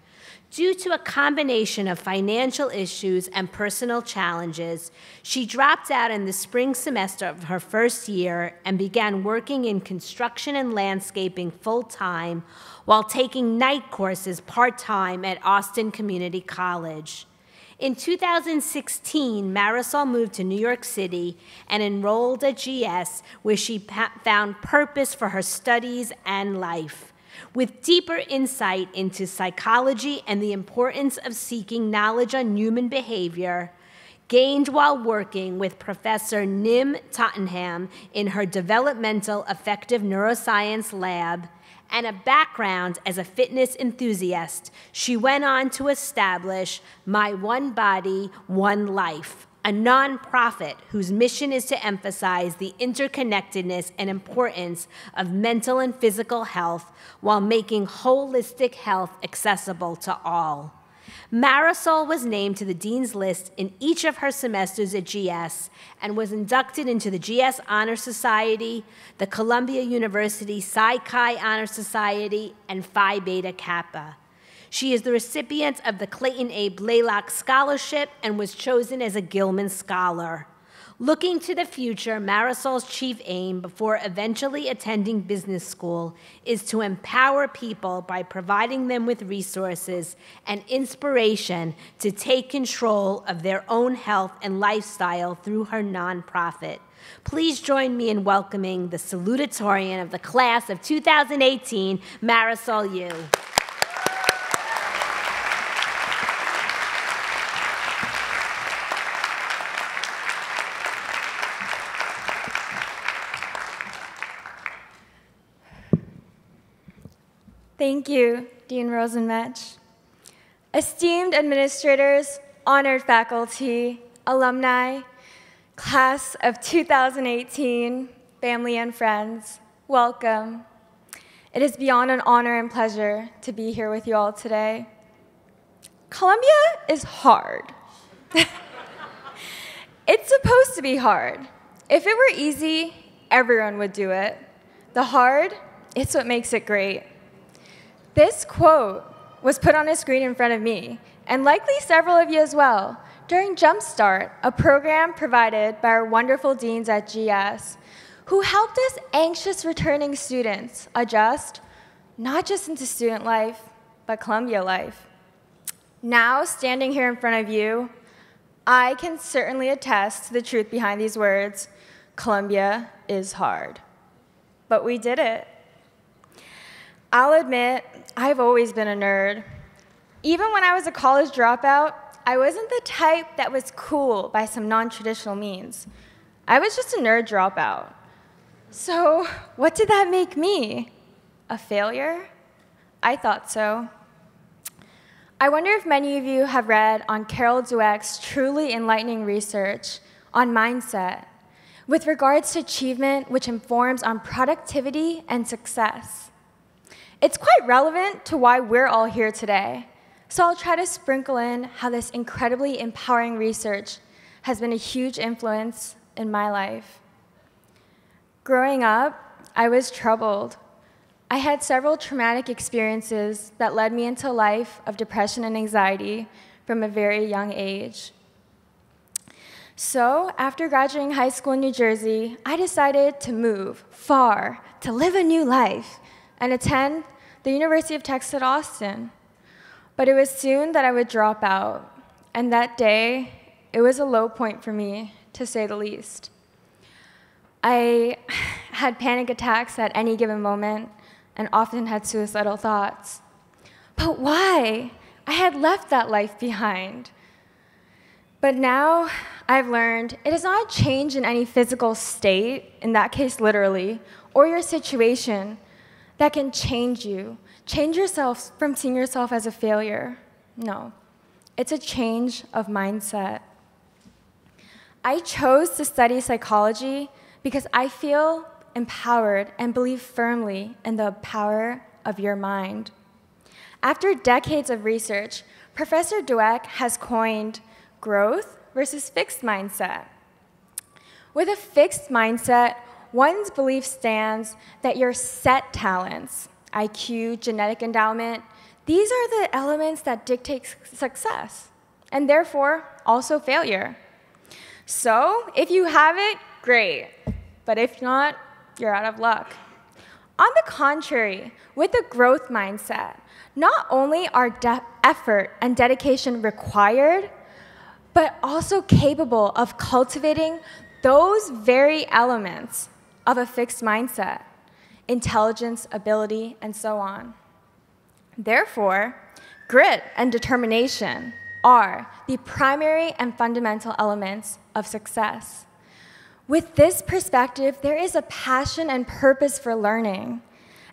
Due to a combination of financial issues and personal challenges, she dropped out in the spring semester of her first year and began working in construction and landscaping full-time while taking night courses part-time at Austin Community College. In 2016, Marysol moved to New York City and enrolled at GS, where she found purpose for her studies and life. With deeper insight into psychology and the importance of seeking knowledge on human behavior, gained while working with Professor Nim Tottenham in her Developmental Affective Neuroscience Lab, and a background as a fitness enthusiast, she went on to establish My One Body, One Life, a nonprofit whose mission is to emphasize the interconnectedness and importance of mental and physical health while making holistic health accessible to all. Marysol was named to the Dean's List in each of her semesters at GS and was inducted into the GS Honor Society, the Columbia University Psi Chi Honor Society, and Phi Beta Kappa. She is the recipient of the Clayton A. Blaylock Scholarship and was chosen as a Gilman Scholar. Looking to the future, Marysol's chief aim before eventually attending business school is to empower people by providing them with resources and inspiration to take control of their own health and lifestyle through her nonprofit. Please join me in welcoming the salutatorian of the class of 2018, Marysol Yoo. Thank you, Dean Rosen-Metsch. Esteemed administrators, honored faculty, alumni, class of 2018, family and friends, welcome. It is beyond an honor and pleasure to be here with you all today. Columbia is hard. It's supposed to be hard. If it were easy, everyone would do it. The hard, it's what makes it great. This quote was put on a screen in front of me, and likely several of you as well, during Jumpstart, a program provided by our wonderful deans at GS, who helped us anxious returning students adjust, not just into student life, but Columbia life. Now, standing here in front of you, I can certainly attest to the truth behind these words, Columbia is hard. But we did it. I'll admit, I've always been a nerd. Even when I was a college dropout, I wasn't the type that was cool by some non-traditional means. I was just a nerd dropout. So what did that make me? A failure? I thought so. I wonder if many of you have read on Carol Dweck's truly enlightening research on mindset with regards to achievement, which informs on productivity and success. It's quite relevant to why we're all here today, so I'll try to sprinkle in how this incredibly empowering research has been a huge influence in my life. Growing up, I was troubled. I had several traumatic experiences that led me into a life of depression and anxiety from a very young age. So after graduating high school in New Jersey, I decided to move far, to live a new life, and attend the University of Texas at Austin. But it was soon that I would drop out, and that day, it was a low point for me, to say the least. I had panic attacks at any given moment, and often had suicidal thoughts. But why? I had left that life behind. But now, I've learned it is not a change in any physical state, in that case literally, or your situation, that can change you. Change yourself from seeing yourself as a failure. No, it's a change of mindset. I chose to study psychology because I feel empowered and believe firmly in the power of your mind. After decades of research, Professor Dweck has coined growth versus fixed mindset. With a fixed mindset, one's belief stands that your set talents, IQ, genetic endowment, these are the elements that dictate success, and therefore also failure. So if you have it, great. But if not, you're out of luck. On the contrary, with a growth mindset, not only are effort and dedication required, but also capable of cultivating those very elements of a fixed mindset, intelligence, ability, and so on. Therefore, grit and determination are the primary and fundamental elements of success. With this perspective, there is a passion and purpose for learning,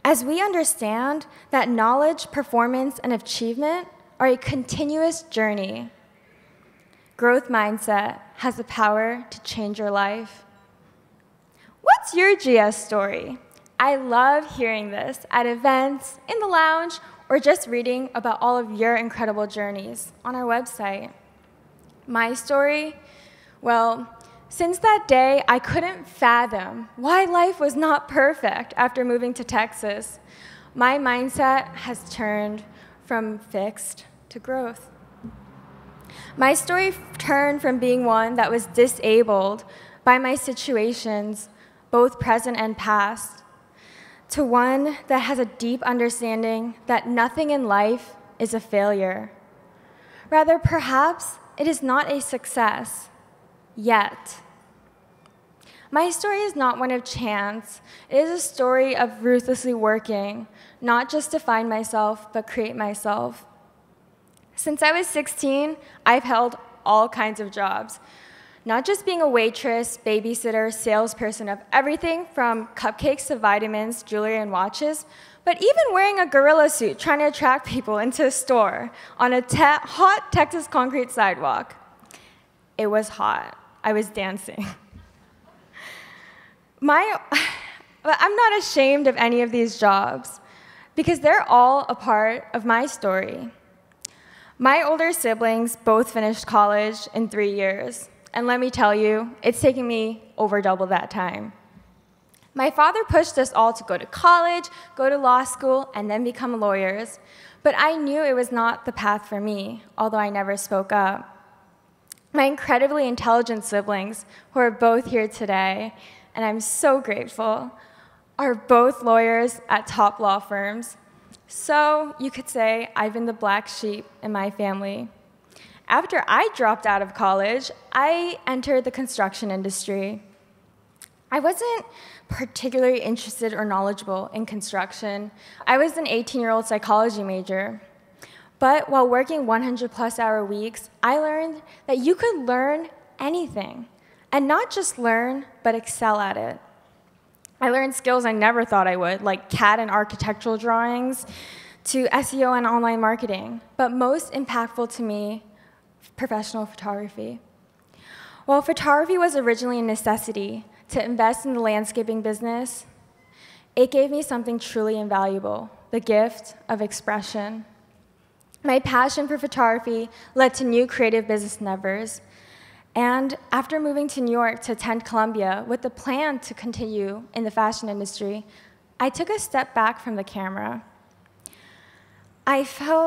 as we understand that knowledge, performance, and achievement are a continuous journey. Growth mindset has the power to change your life. What's your GS story? I love hearing this at events, in the lounge, or just reading about all of your incredible journeys on our website. My story? Well, since that day, I couldn't fathom why life was not perfect after moving to Texas. My mindset has turned from fixed to growth. My story turned from being one that was disabled by my situations, both present and past, to one that has a deep understanding that nothing in life is a failure. Rather, perhaps it is not a success, yet. My story is not one of chance. It is a story of ruthlessly working, not just to find myself, but create myself. Since I was 16, I've held all kinds of jobs, not just being a waitress, babysitter, salesperson of everything from cupcakes to vitamins, jewelry, and watches, but even wearing a gorilla suit trying to attract people into a store on a hot Texas concrete sidewalk. It was hot. I was dancing. I'm not ashamed of any of these jobs, because they're all a part of my story. My older siblings both finished college in 3 years, and let me tell you, it's taken me over double that time. My father pushed us all to go to college, go to law school, and then become lawyers, but I knew it was not the path for me, although I never spoke up. My incredibly intelligent siblings, who are both here today, and I'm so grateful, are both lawyers at top law firms. So you could say I've been the black sheep in my family. After I dropped out of college, I entered the construction industry. I wasn't particularly interested or knowledgeable in construction. I was an 18-year-old psychology major. But while working 100-plus-hour weeks, I learned that you could learn anything, and not just learn, but excel at it. I learned skills I never thought I would, like CAD and architectural drawings, to SEO and online marketing, but most impactful to me, professional photography. While photography was originally a necessity to invest in the landscaping business, it gave me something truly invaluable, the gift of expression. My passion for photography led to new creative business endeavors, and after moving to New York to attend Columbia with the plan to continue in the fashion industry, I took a step back from the camera. I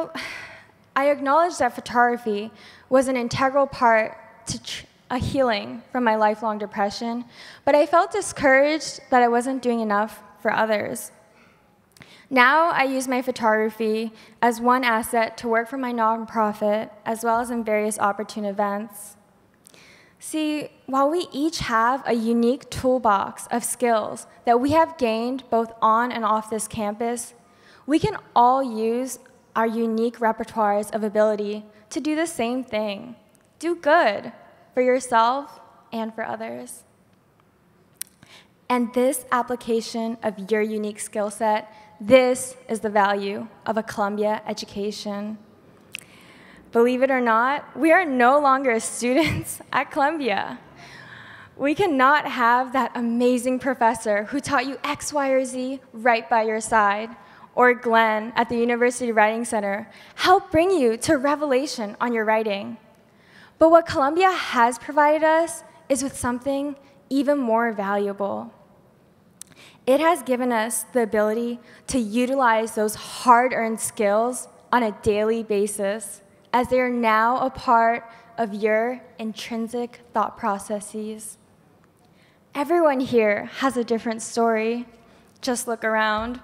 acknowledged that photography was an integral part to a healing from my lifelong depression, but I felt discouraged that I wasn't doing enough for others. Now I use my photography as one asset to work for my nonprofit, as well as in various opportune events. See, while we each have a unique toolbox of skills that we have gained both on and off this campus, we can all use our unique repertoires of ability to do the same thing, do good for yourself and for others. And this application of your unique skill set, this is the value of a Columbia education. Believe it or not, we are no longer students at Columbia. We cannot have that amazing professor who taught you X, Y, or Z right by your side, or Glenn at the University Writing Center help bring you to revelation on your writing. But what Columbia has provided us is with something even more valuable. It has given us the ability to utilize those hard-earned skills on a daily basis, as they are now a part of your intrinsic thought processes. Everyone here has a different story. Just look around.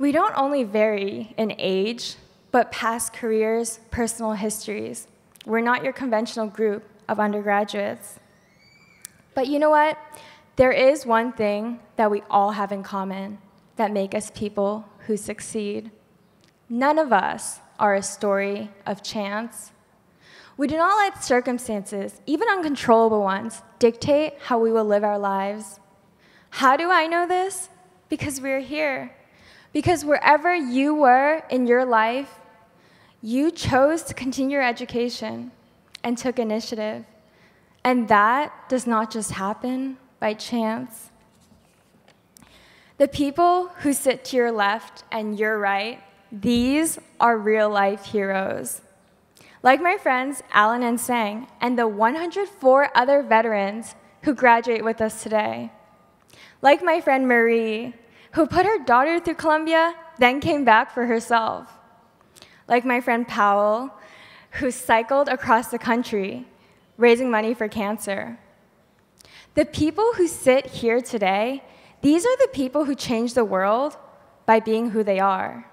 We don't only vary in age, but past careers, personal histories. We're not your conventional group of undergraduates. But you know what? There is one thing that we all have in common that makes us people who succeed. None of us are a story of chance. We do not let circumstances, even uncontrollable ones, dictate how we will live our lives. How do I know this? Because we're here. Because wherever you were in your life, you chose to continue your education and took initiative. And that does not just happen by chance. The people who sit to your left and your right, these are real-life heroes. Like my friends Alan and Sang and the 104 other veterans who graduate with us today. Like my friend Marie, who put her daughter through Columbia, then came back for herself. Like my friend Powell, who cycled across the country, raising money for cancer. The people who sit here today, these are the people who change the world by being who they are.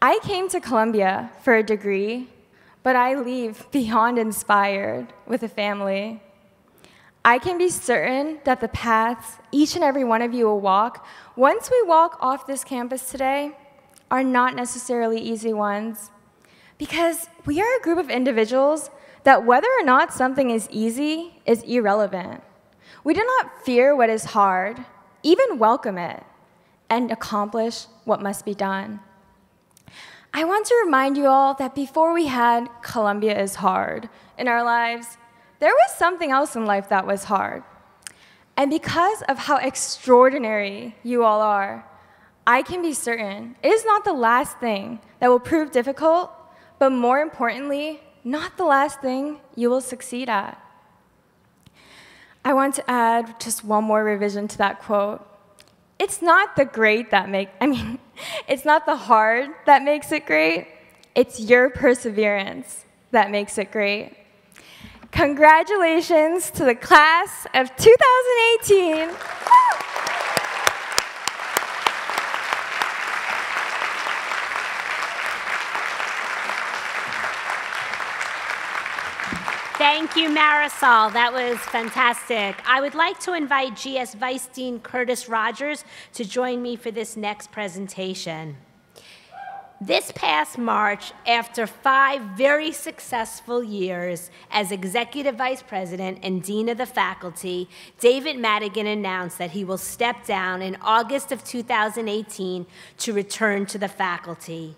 I came to Columbia for a degree, but I leave beyond inspired with a family. I can be certain that the paths each and every one of you will walk, once we walk off this campus today, are not necessarily easy ones. Because we are a group of individuals that whether or not something is easy is irrelevant. We do not fear what is hard, even welcome it, and accomplish what must be done. I want to remind you all that before we had Columbia is hard in our lives, there was something else in life that was hard. And because of how extraordinary you all are, I can be certain it is not the last thing that will prove difficult, but more importantly, not the last thing you will succeed at. I want to add just one more revision to that quote. It's not the great that it's not the hard that makes it great, it's your perseverance that makes it great. Congratulations to the class of 2018. Thank you, Marysol. That was fantastic. I would like to invite GS Vice Dean Curtis Rogers to join me for this next presentation. This past March, after 5 very successful years as Executive Vice President and Dean of the Faculty, David Madigan announced that he will step down in August of 2018 to return to the faculty.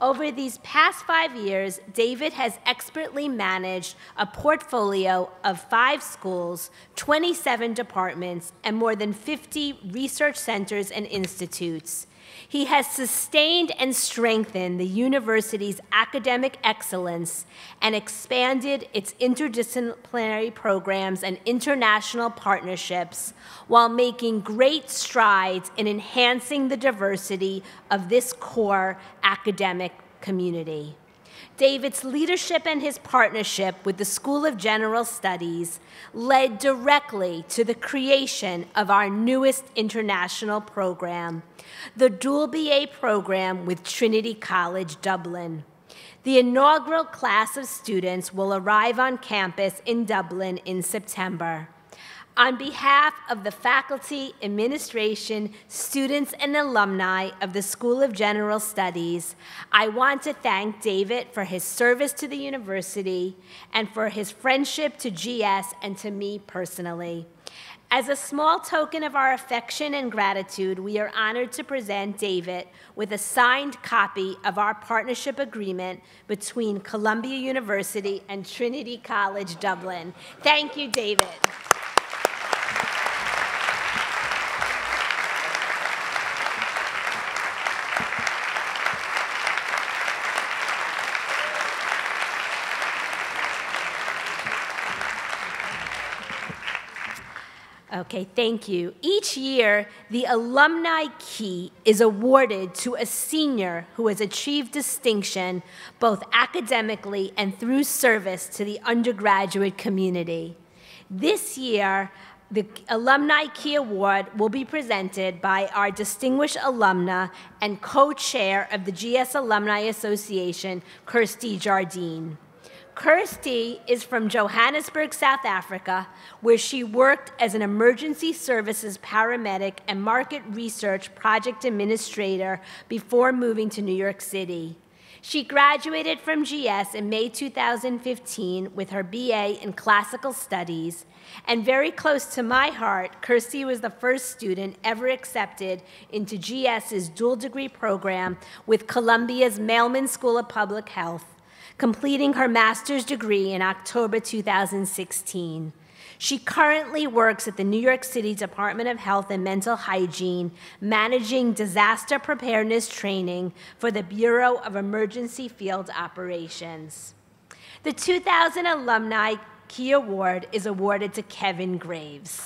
Over these past 5 years, David has expertly managed a portfolio of 5 schools, 27 departments, and more than 50 research centers and institutes. He has sustained and strengthened the university's academic excellence and expanded its interdisciplinary programs and international partnerships while making great strides in enhancing the diversity of this core academic community. David's leadership and his partnership with the School of General Studies led directly to the creation of our newest international program, the Dual BA program with Trinity College Dublin. The inaugural class of students will arrive on campus in Dublin in September. On behalf of the faculty, administration, students, and alumni of the School of General Studies, I want to thank David for his service to the university and for his friendship to GS and to me personally. As a small token of our affection and gratitude, we are honored to present David with a signed copy of our partnership agreement between Columbia University and Trinity College Dublin. Thank you, David. Okay, thank you. Each year, the Alumni Key is awarded to a senior who has achieved distinction both academically and through service to the undergraduate community. This year, the Alumni Key Award will be presented by our distinguished alumna and co-chair of the GS Alumni Association, Kirsty Jardine. Kirsty is from Johannesburg, South Africa, where she worked as an emergency services paramedic and market research project administrator before moving to New York City. She graduated from GS in May 2015 with her BA in Classical Studies, and very close to my heart, Kirsty was the first student ever accepted into GS's dual degree program with Columbia's Mailman School of Public Health, completing her master's degree in October 2016. She currently works at the New York City Department of Health and Mental Hygiene, managing disaster preparedness training for the Bureau of Emergency Field Operations. The 2000 Alumni Key Award is awarded to Kevin Graves.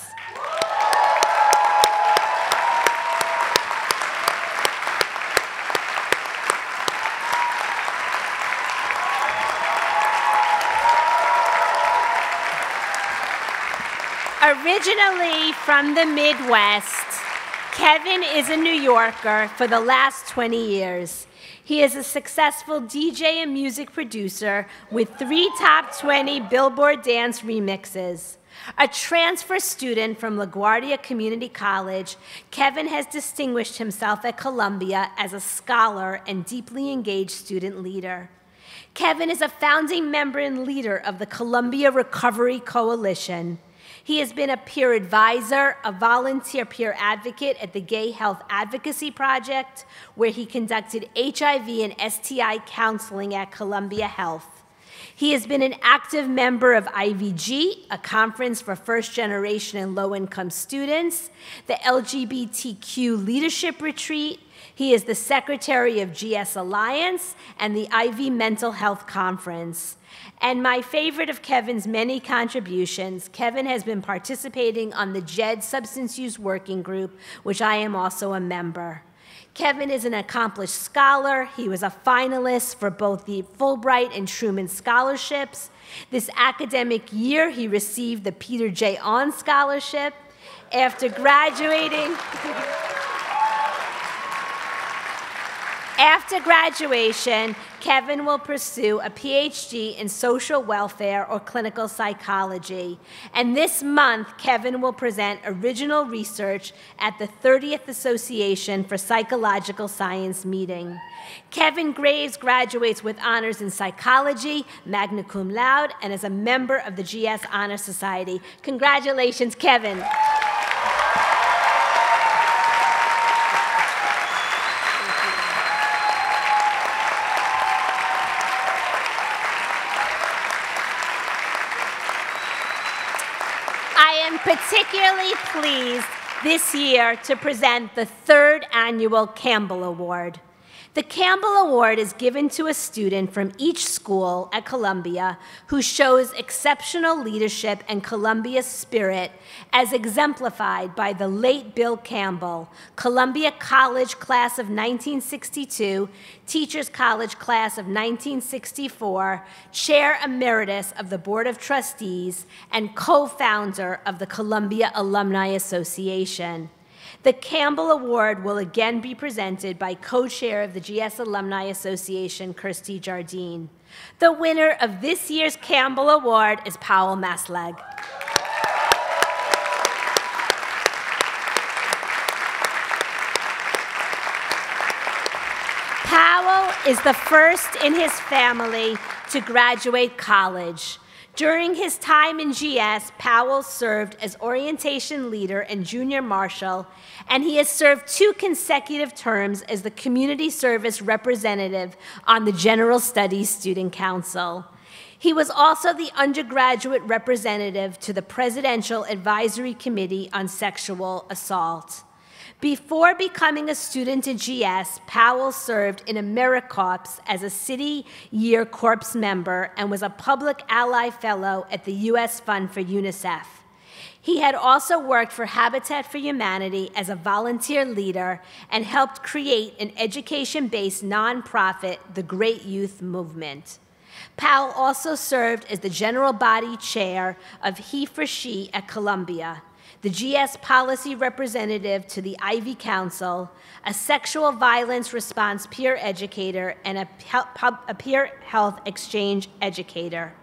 A Originally from the Midwest, Kevin is a New Yorker for the last 20 years. He is a successful DJ and music producer with 3 top 20 Billboard dance remixes. A transfer student from LaGuardia Community College, Kevin has distinguished himself at Columbia as a scholar and deeply engaged student leader. Kevin is a founding member and leader of the Columbia Recovery Coalition. He has been a peer advisor, a volunteer peer advocate at the Gay Health Advocacy Project, where he conducted HIV and STI counseling at Columbia Health. He has been an active member of IVG, a conference for first-generation and low-income students, the LGBTQ Leadership Retreat. He is the secretary of GS Alliance and the IV Mental Health Conference. And my favorite of Kevin's many contributions, Kevin has been participating on the JED Substance Use Working Group, which I am also a member. Kevin is an accomplished scholar. He was a finalist for both the Fulbright and Truman scholarships. This academic year, he received the Peter J. Awn scholarship. After graduation, Kevin will pursue a PhD in social welfare or clinical psychology. And this month, Kevin will present original research at the 30th Association for Psychological Science meeting. Kevin Graves graduates with honors in psychology, magna cum laude, and is a member of the GS Honor Society. Congratulations, Kevin. Particularly pleased this year to present the 3rd annual Campbell Award. The Campbell Award is given to a student from each school at Columbia who shows exceptional leadership and Columbia's spirit as exemplified by the late Bill Campbell, Columbia College Class of 1962, Teachers College Class of 1964, Chair Emeritus of the Board of Trustees, and co-founder of the Columbia Alumni Association. The Campbell Award will again be presented by co-chair of the GS Alumni Association, Kirsty Jardine. The winner of this year's Campbell Award is Powell Maslaw. Powell is the first in his family to graduate college. During his time in GS, Powell served as orientation leader and junior marshal, and he has served 2 consecutive terms as the community service representative on the General Studies Student Council. He was also the undergraduate representative to the Presidential Advisory Committee on Sexual Assault. Before becoming a student at GS, Powell served in AmeriCorps as a City Year Corps member and was a Public Ally Fellow at the US Fund for UNICEF. He had also worked for Habitat for Humanity as a volunteer leader and helped create an education-based nonprofit, the Great Youth Movement. Powell also served as the general body chair of He for She at Columbia, the GS policy representative to the Ivy Council, a sexual violence response peer educator, and a peer health exchange educator.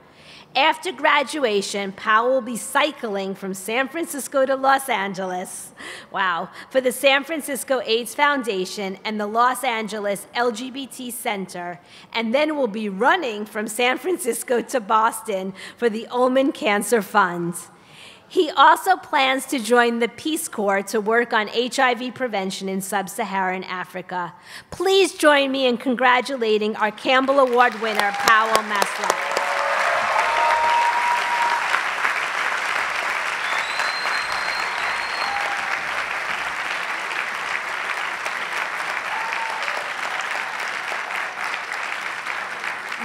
After graduation, Powell will be cycling from San Francisco to Los Angeles, wow, for the San Francisco AIDS Foundation and the Los Angeles LGBT Center, and then will be running from San Francisco to Boston for the Omen Cancer Fund. He also plans to join the Peace Corps to work on HIV prevention in sub-Saharan Africa. Please join me in congratulating our Campbell Award winner, Powell Maslaw.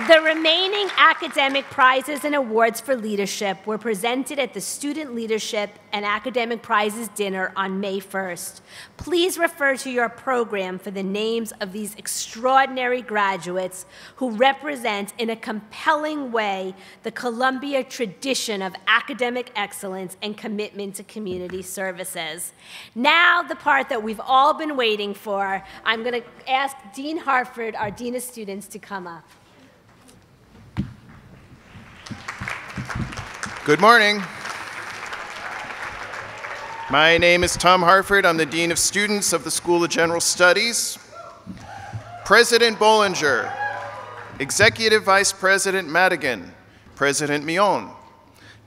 The remaining academic prizes and awards for leadership were presented at the Student Leadership and Academic Prizes Dinner on May 1st. Please refer to your program for the names of these extraordinary graduates who represent in a compelling way the Columbia tradition of academic excellence and commitment to community services. Now, the part that we've all been waiting for, I'm going to ask Dean Harford, our Dean of Students, to come up. Good morning. My name is Tom Harford. I'm the Dean of Students of the School of General Studies. President Bollinger, Executive Vice President Madigan, President Mion,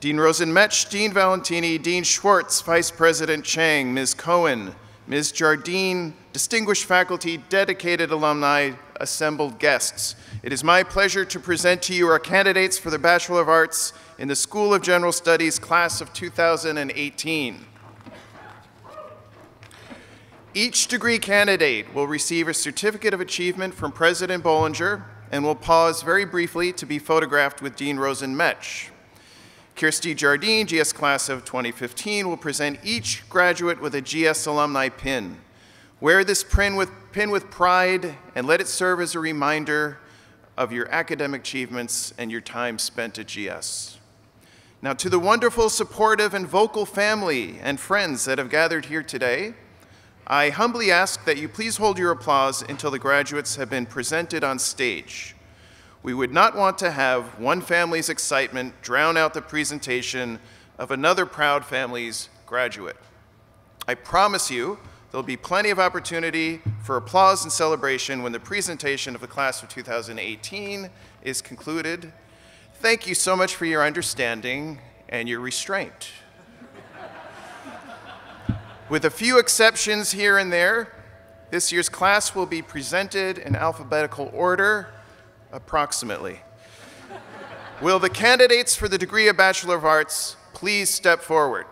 Dean Rosen-Metsch, Dean Valentini, Dean Schwartz, Vice President Chang, Ms. Cohen, Ms. Jardine, distinguished faculty, dedicated alumni, assembled guests. It is my pleasure to present to you our candidates for the Bachelor of Arts in the School of General Studies class of 2018. Each degree candidate will receive a certificate of achievement from President Bollinger and will pause very briefly to be photographed with Dean Rosen-Metsch. Kirsty Jardine, GS class of 2015, will present each graduate with a GS alumni pin. Wear this pin with pride and let it serve as a reminder of your academic achievements and your time spent at GS. Now, to the wonderful, supportive, and vocal family and friends that have gathered here today, I humbly ask that you please hold your applause until the graduates have been presented on stage. We would not want to have one family's excitement drown out the presentation of another proud family's graduate. I promise you, there'll be plenty of opportunity for applause and celebration when the presentation of the class of 2018 is concluded. Thank you so much for your understanding and your restraint. With a few exceptions here and there, this year's class will be presented in alphabetical order, approximately. Will the candidates for the degree of Bachelor of Arts please step forward?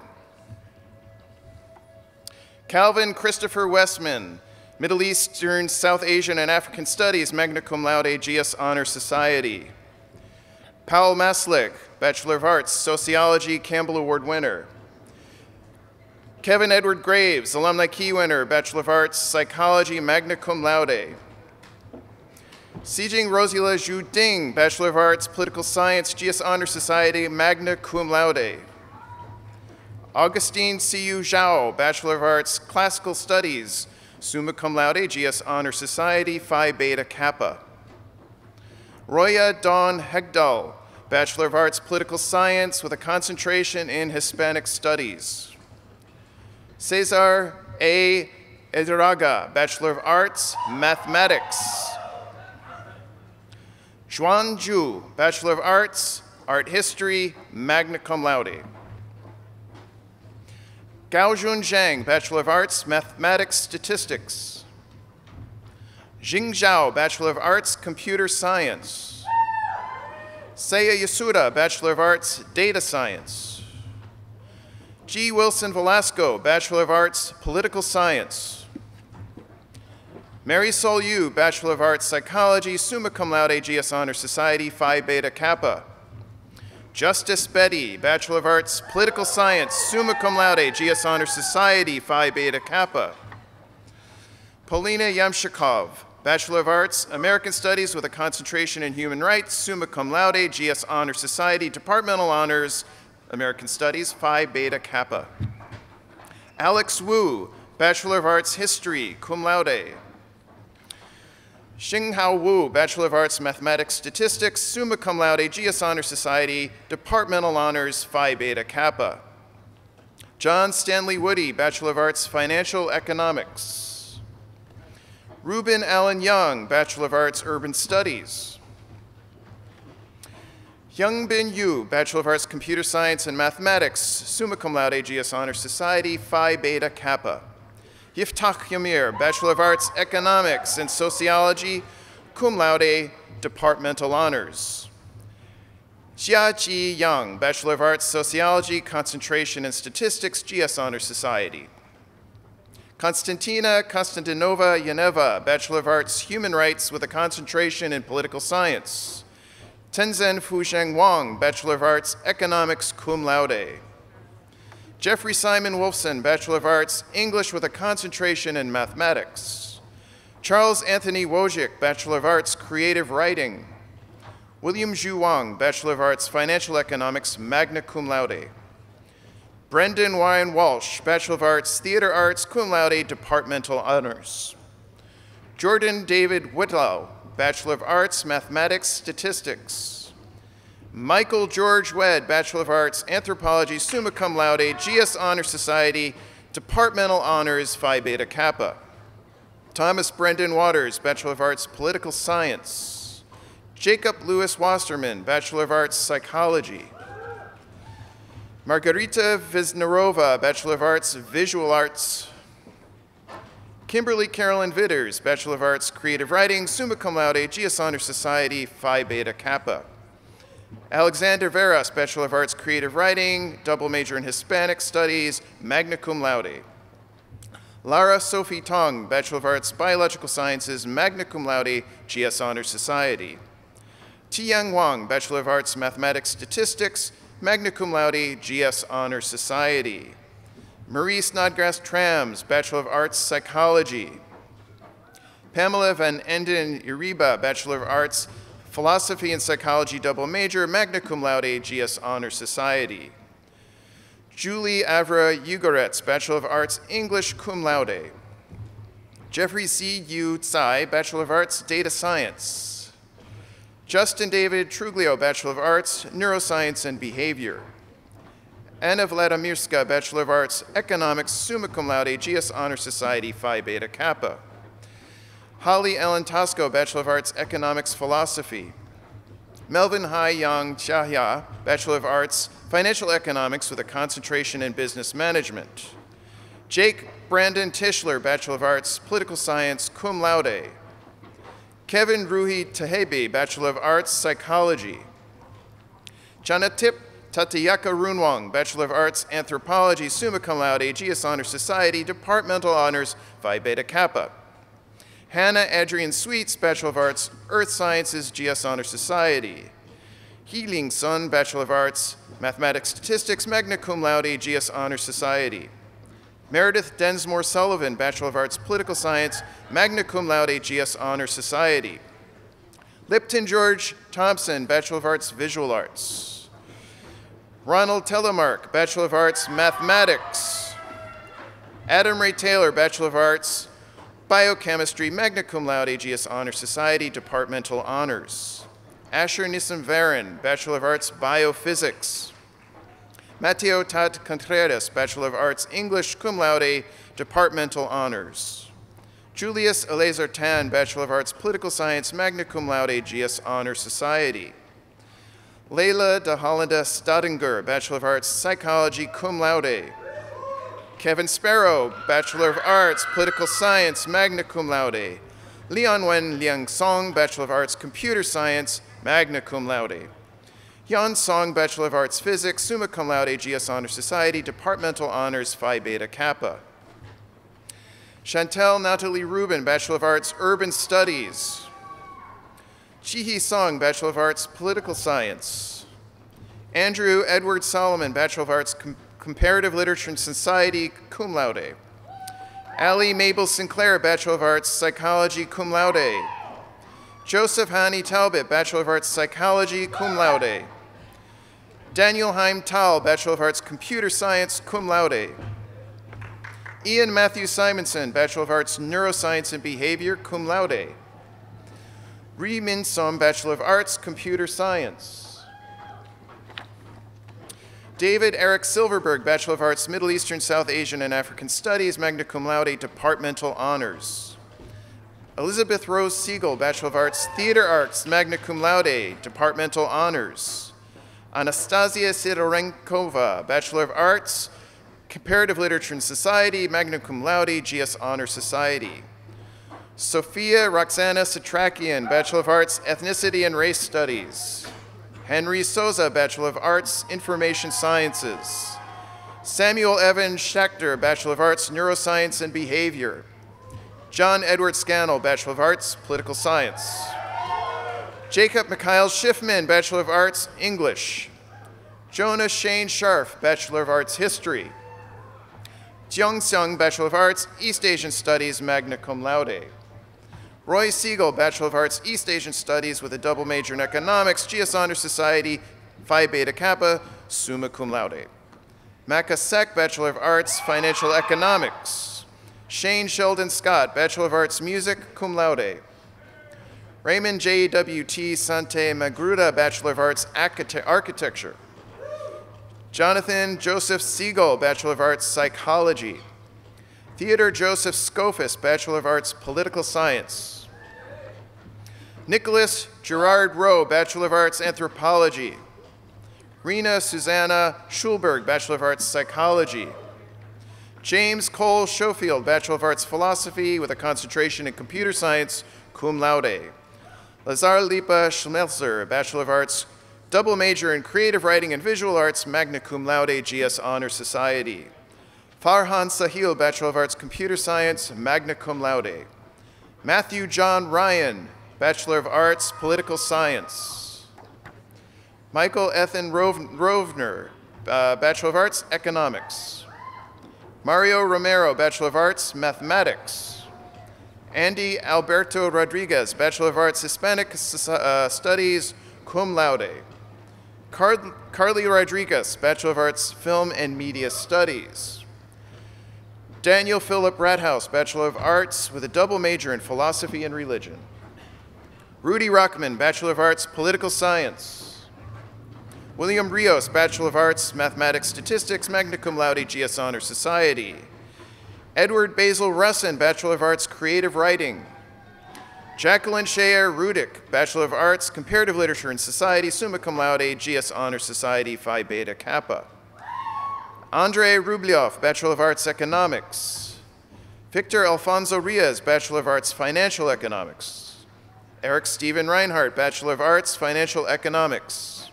Calvin Christopher Westman, Middle Eastern, South Asian, and African Studies, Magna Cum Laude, GS Honor Society. Powell Maslaw, Bachelor of Arts, Sociology, Campbell Award winner. Kevin Edward Graves, Alumni Key winner, Bachelor of Arts, Psychology, Magna Cum Laude. Sijing Rosila Zhu Ding, Bachelor of Arts, Political Science, GS Honor Society, Magna Cum Laude. Augustine Siyu Zhao, Bachelor of Arts, Classical Studies, Summa Cum Laude, GS Honor Society, Phi Beta Kappa. Roya Dawn Hegdahl, Bachelor of Arts, Political Science with a concentration in Hispanic Studies. Cesar A. Edraga, Bachelor of Arts, Mathematics. Xuan Zhu, Bachelor of Arts, Art History, Magna Cum Laude. Gaojun Zhang, Bachelor of Arts, Mathematics, Statistics. Jing Zhao, Bachelor of Arts, Computer Science. Seiya Yasuda, Bachelor of Arts, Data Science. G. Wilson Velasco, Bachelor of Arts, Political Science. Marysol Yoo, Bachelor of Arts, Psychology, Summa Cum Laude, GS Honor Society, Phi Beta Kappa. Justice Betty, Bachelor of Arts, Political Science, Summa Cum Laude, GS Honor Society, Phi Beta Kappa. Polina Yamshikov, Bachelor of Arts, American Studies with a concentration in Human Rights, Summa Cum Laude, GS Honor Society, Departmental Honors, American Studies, Phi Beta Kappa. Alex Wu, Bachelor of Arts, History, Cum Laude. Xinghao Wu, Bachelor of Arts, Mathematics, Statistics, Summa Cum Laude, GS Honor Society, Departmental Honors, Phi Beta Kappa. John Stanley Woody, Bachelor of Arts, Financial Economics. Ruben Allen Young, Bachelor of Arts, Urban Studies. Hyungbin Yu, Bachelor of Arts, Computer Science and Mathematics, Summa Cum Laude, GS Honor Society, Phi Beta Kappa. Yiftach Yamir, Bachelor of Arts, Economics and Sociology, Cum Laude, Departmental Honors. Xia Ji Yang, Bachelor of Arts, Sociology, Concentration in Statistics, GS Honor Society. Konstantina Konstantinova Yaneva, Bachelor of Arts, Human Rights with a concentration in Political Science. Tenzin Fusheng Wang, Bachelor of Arts, Economics, cum laude. Jeffrey Simon Wolfson, Bachelor of Arts, English with a concentration in mathematics. Charles Anthony Wojcik, Bachelor of Arts, Creative Writing. William Zhu Wang, Bachelor of Arts, Financial Economics, magna cum laude. Brendan Wyan Walsh, Bachelor of Arts, Theater Arts, cum laude, Departmental Honors. Jordan David Whitlow, Bachelor of Arts, Mathematics, Statistics. Michael George Wedd, Bachelor of Arts, Anthropology, summa cum laude, GS Honor Society, Departmental Honors, Phi Beta Kappa. Thomas Brendan Waters, Bachelor of Arts, Political Science. Jacob Lewis Wasserman, Bachelor of Arts, Psychology. Margarita Visnarova, Bachelor of Arts, Visual Arts. Kimberly Carolyn Vitters, Bachelor of Arts, Creative Writing, summa cum laude, GS Honor Society, Phi Beta Kappa. Alexander Veras, Bachelor of Arts, Creative Writing, double major in Hispanic Studies, magna cum laude. Lara Sophie Tong, Bachelor of Arts, Biological Sciences, magna cum laude, GS Honor Society. Tiyang Wang, Bachelor of Arts, Mathematics, Statistics, magna cum laude, GS Honor Society. Marie Snodgrass Trams, Bachelor of Arts, Psychology. Pamela Van Enden Uriba, Bachelor of Arts, Philosophy and Psychology, double major, magna cum laude, GS Honor Society. Julie Avra Ugoretz, Bachelor of Arts, English, cum laude. Jeffrey C. Yu Tsai, Bachelor of Arts, Data Science. Justin David Truglio, Bachelor of Arts, Neuroscience and Behavior. Anna Vladimirska, Bachelor of Arts, Economics, summa cum laude, GS Honor Society, Phi Beta Kappa. Holly Ellen Tosco, Bachelor of Arts, Economics, Philosophy. Melvin Hai Yang Chiahya, Bachelor of Arts, Financial Economics with a concentration in Business Management. Jake Brandon Tischler, Bachelor of Arts, Political Science, cum laude. Kevin Ruhi Tehebi, Bachelor of Arts, Psychology. Janatip Tatiyaka Runwang, Bachelor of Arts, Anthropology, summa cum laude, GS Honor Society, Departmental Honors, Phi Beta Kappa. Hannah Adrian Sweets, Bachelor of Arts, Earth Sciences, GS Honor Society. He Ling Sun, Bachelor of Arts, Mathematics, Statistics, magna cum laude, GS Honor Society. Meredith Densmore Sullivan, Bachelor of Arts, Political Science, magna cum laude, GS Honor Society. Lipton George Thompson, Bachelor of Arts, Visual Arts. Ronald Telemark, Bachelor of Arts, Mathematics. Adam Ray Taylor, Bachelor of Arts, Biochemistry, magna cum laude, GS Honor Society, Departmental Honors. Asher Nissim Varin, Bachelor of Arts, Biophysics. Mateo Tat Contreras, Bachelor of Arts, English, cum laude, Departmental Honors. Julius Eleazar Tan, Bachelor of Arts, Political Science, magna cum laude, GS Honor Society. Leila de Hollanda Stadinger, Bachelor of Arts, Psychology, cum laude. Kevin Sparrow, Bachelor of Arts, Political Science, magna cum laude. Leon Wen Liang Song, Bachelor of Arts, Computer Science, magna cum laude. Yan Song, Bachelor of Arts, Physics, summa cum laude, GS Honor Society, Departmental Honors, Phi Beta Kappa. Chantel Natalie Rubin, Bachelor of Arts, Urban Studies. Chihi Song, Bachelor of Arts, Political Science. Andrew Edward Solomon, Bachelor of Arts, Comparative Literature and Society, cum laude. Ali Mabel Sinclair, Bachelor of Arts, Psychology, cum laude. Joseph Hani Talbot, Bachelor of Arts, Psychology, cum laude. Daniel Haim Tal, Bachelor of Arts, Computer Science, cum laude. Ian Matthew Simonson, Bachelor of Arts, Neuroscience and Behavior, cum laude. Ri Min Sum, Bachelor of Arts, Computer Science. David Eric Silverberg, Bachelor of Arts, Middle Eastern, South Asian, and African Studies, magna cum laude, Departmental Honors. Elizabeth Rose Siegel, Bachelor of Arts, Theater Arts, magna cum laude, Departmental Honors. Anastasia Sidorenkova, Bachelor of Arts, Comparative Literature and Society, magna cum laude, GS Honor Society. Sophia Roxana Satrakian, Bachelor of Arts, Ethnicity and Race Studies. Henry Souza, Bachelor of Arts, Information Sciences. Samuel Evan Schachter, Bachelor of Arts, Neuroscience and Behavior. John Edward Scannell, Bachelor of Arts, Political Science. Jacob Mikhail Schiffman, Bachelor of Arts, English. Jonah Shane Scharf, Bachelor of Arts, History. Jiang Seung, Bachelor of Arts, East Asian Studies, magna cum laude. Roy Siegel, Bachelor of Arts, East Asian Studies with a double major in Economics, G.S. Honor Society, Phi Beta Kappa, summa cum laude. Maka Sek, Bachelor of Arts, Financial Economics. Shane Sheldon Scott, Bachelor of Arts, Music, cum laude. Raymond J.W.T. Sante Magruda, Bachelor of Arts, Architecture. Jonathan Joseph Siegel, Bachelor of Arts, Psychology. Theodore Joseph Skoffis, Bachelor of Arts, Political Science. Nicholas Gerard Rowe, Bachelor of Arts, Anthropology. Rena Susanna Schulberg, Bachelor of Arts, Psychology. James Cole Schofield, Bachelor of Arts, Philosophy with a concentration in Computer Science, cum laude. Lazar Lipa Schmelzer, Bachelor of Arts, double major in Creative Writing and Visual Arts, magna cum laude, GS Honor Society. Farhan Sahil, Bachelor of Arts, Computer Science, magna cum laude. Matthew John Ryan, Bachelor of Arts, Political Science. Michael Ethan Rovner, Bachelor of Arts, Economics. Mario Romero, Bachelor of Arts, Mathematics. Andy Alberto Rodriguez, Bachelor of Arts, Hispanic Studies, cum laude. Carly Rodriguez, Bachelor of Arts, Film and Media Studies. Daniel Philip Rathouse, Bachelor of Arts with a double major in Philosophy and Religion. Rudy Rockman, Bachelor of Arts, Political Science. William Rios, Bachelor of Arts, Mathematics, Statistics, magna cum laude, GS Honor Society. Edward Basil Russin, Bachelor of Arts, Creative Writing. Jacqueline Shayer Rudick, Bachelor of Arts, Comparative Literature and Society, summa cum laude, GS Honor Society, Phi Beta Kappa. Andrei Rublev, Bachelor of Arts, Economics. Victor Alfonso Riaz, Bachelor of Arts, Financial Economics. Eric Stephen Reinhardt, Bachelor of Arts, Financial Economics.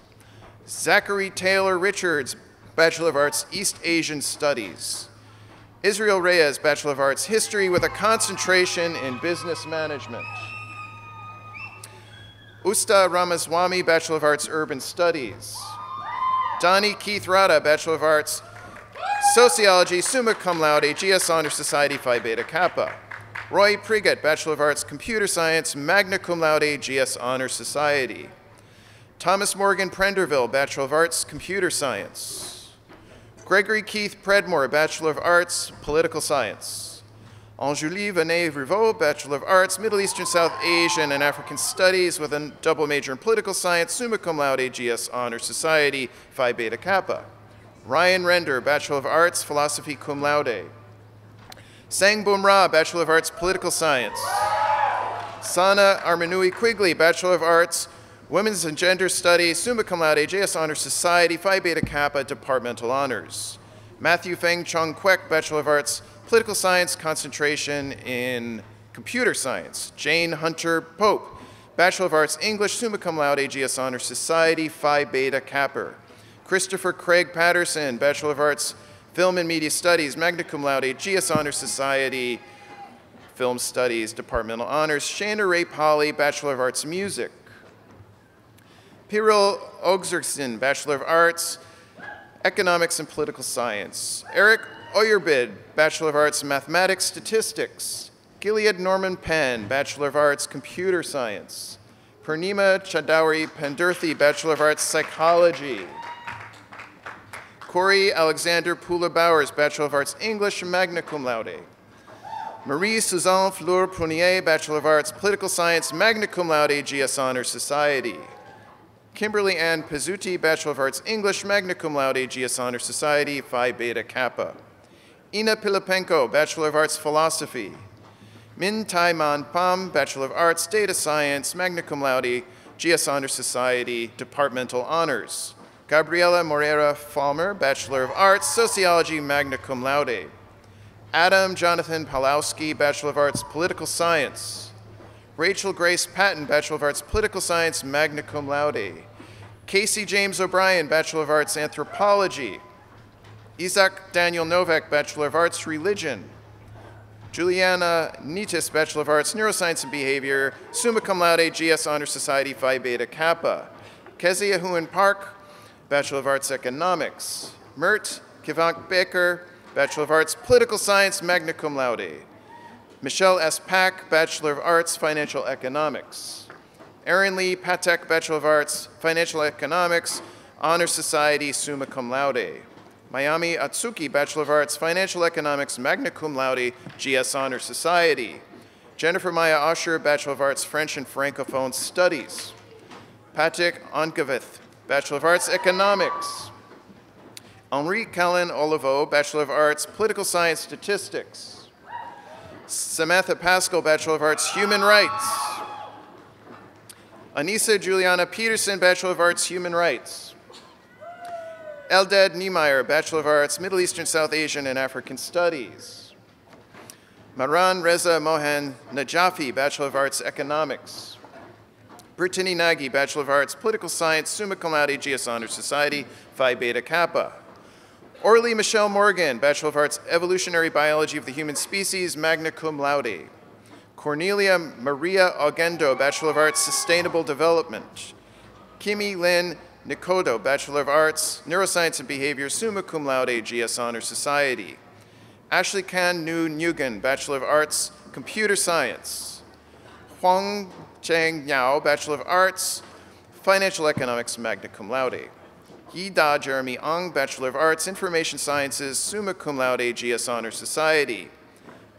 Zachary Taylor Richards, Bachelor of Arts, East Asian Studies. Israel Reyes, Bachelor of Arts, History with a concentration in Business Management. Usta Ramaswamy, Bachelor of Arts, Urban Studies. Donnie Keith Rada, Bachelor of Arts, Sociology, summa cum laude, GS Honor Society, Phi Beta Kappa. Roy Priggett, Bachelor of Arts, Computer Science, magna cum laude, GS Honor Society. Thomas Morgan Prenderville, Bachelor of Arts, Computer Science. Gregory Keith Predmore, Bachelor of Arts, Political Science. Anjuli Vinay Riveau, Bachelor of Arts, Middle Eastern, South Asian, and African Studies with a double major in Political Science, summa cum laude, GS Honor Society, Phi Beta Kappa. Ryan Render, Bachelor of Arts, Philosophy, cum laude. Sang Bumrah, Bachelor of Arts, Political Science. Sana Armanui Quigley, Bachelor of Arts, Women's and Gender Studies, summa cum laude, JS Honor Society, Phi Beta Kappa, Departmental Honors. Matthew Feng Chong Kwek, Bachelor of Arts, Political Science, concentration in Computer Science. Jane Hunter Pope, Bachelor of Arts, English, summa cum laude, JS Honor Society, Phi Beta Kappa. Christopher Craig Patterson, Bachelor of Arts, Film and Media Studies, magna cum laude, GS Honor Society, Film Studies, Departmental Honors. Shana Ray Polly, Bachelor of Arts, Music. Piril Ogerson, Bachelor of Arts, Economics and Political Science. Eric Oyerbid, Bachelor of Arts, Mathematics, Statistics. Gilead Norman Penn, Bachelor of Arts, Computer Science. Purnima Chadauri Pandurthi, Bachelor of Arts, Psychology. Corey Alexander Pula-Bowers, Bachelor of Arts, English, magna cum laude. Marie-Suzanne Fleur-Prunier, Bachelor of Arts, Political Science, magna cum laude, GS Honor Society. Kimberly Ann Pizzuti, Bachelor of Arts, English, magna cum laude, GS Honor Society, Phi Beta Kappa. Ina Pilipenko, Bachelor of Arts, Philosophy. Min Tai Man Pham, Bachelor of Arts, Data Science, magna cum laude, GS Honor Society, Departmental Honors. Gabriela Moreira Falmer, Bachelor of Arts, Sociology, magna cum laude. Adam Jonathan Palowski, Bachelor of Arts, Political Science. Rachel Grace Patton, Bachelor of Arts, Political Science, magna cum laude. Casey James O'Brien, Bachelor of Arts, Anthropology. Isaac Daniel Novak, Bachelor of Arts, Religion. Juliana Nietis, Bachelor of Arts, Neuroscience and Behavior, summa cum laude, GS Honor Society, Phi Beta Kappa. Kezia Huen Park, Bachelor of Arts, Economics. Mert Kivank Baker, Bachelor of Arts, Political Science, magna cum laude. Michelle S. Pack, Bachelor of Arts, Financial Economics. Aaron Lee Patek, Bachelor of Arts, Financial Economics, Honor Society, summa cum laude. Mayami Atsuki, Bachelor of Arts, Financial Economics, magna cum laude, GS Honor Society. Jennifer Maya Osher, Bachelor of Arts, French and Francophone Studies. Patrick Onkavith, Bachelor of Arts, Economics. Henri Callen Olivo, Bachelor of Arts, Political Science, Statistics. Samantha Pascal, Bachelor of Arts, Human Rights. Anissa Juliana Peterson, Bachelor of Arts, Human Rights. Eldad Niemeyer, Bachelor of Arts, Middle Eastern, South Asian, and African Studies. Maran Reza Mohan Najafi, Bachelor of Arts, Economics. Brittany Nagy, Bachelor of Arts, Political Science, summa cum laude, GS Honor Society, Phi Beta Kappa. Orly Michelle Morgan, Bachelor of Arts, Evolutionary Biology of the Human Species, magna cum laude. Cornelia Maria Ogendo, Bachelor of Arts, Sustainable Development. Kimi Lynn Nikodo, Bachelor of Arts, Neuroscience and Behavior, summa cum laude, GS Honor Society. Ashley Kan Nu Nguyen, Bachelor of Arts, Computer Science. Huang Cheng Yao, Bachelor of Arts, Financial Economics, magna cum laude. Yi Da Jeremy Ong, Bachelor of Arts, Information Sciences, summa cum laude, GS Honor Society.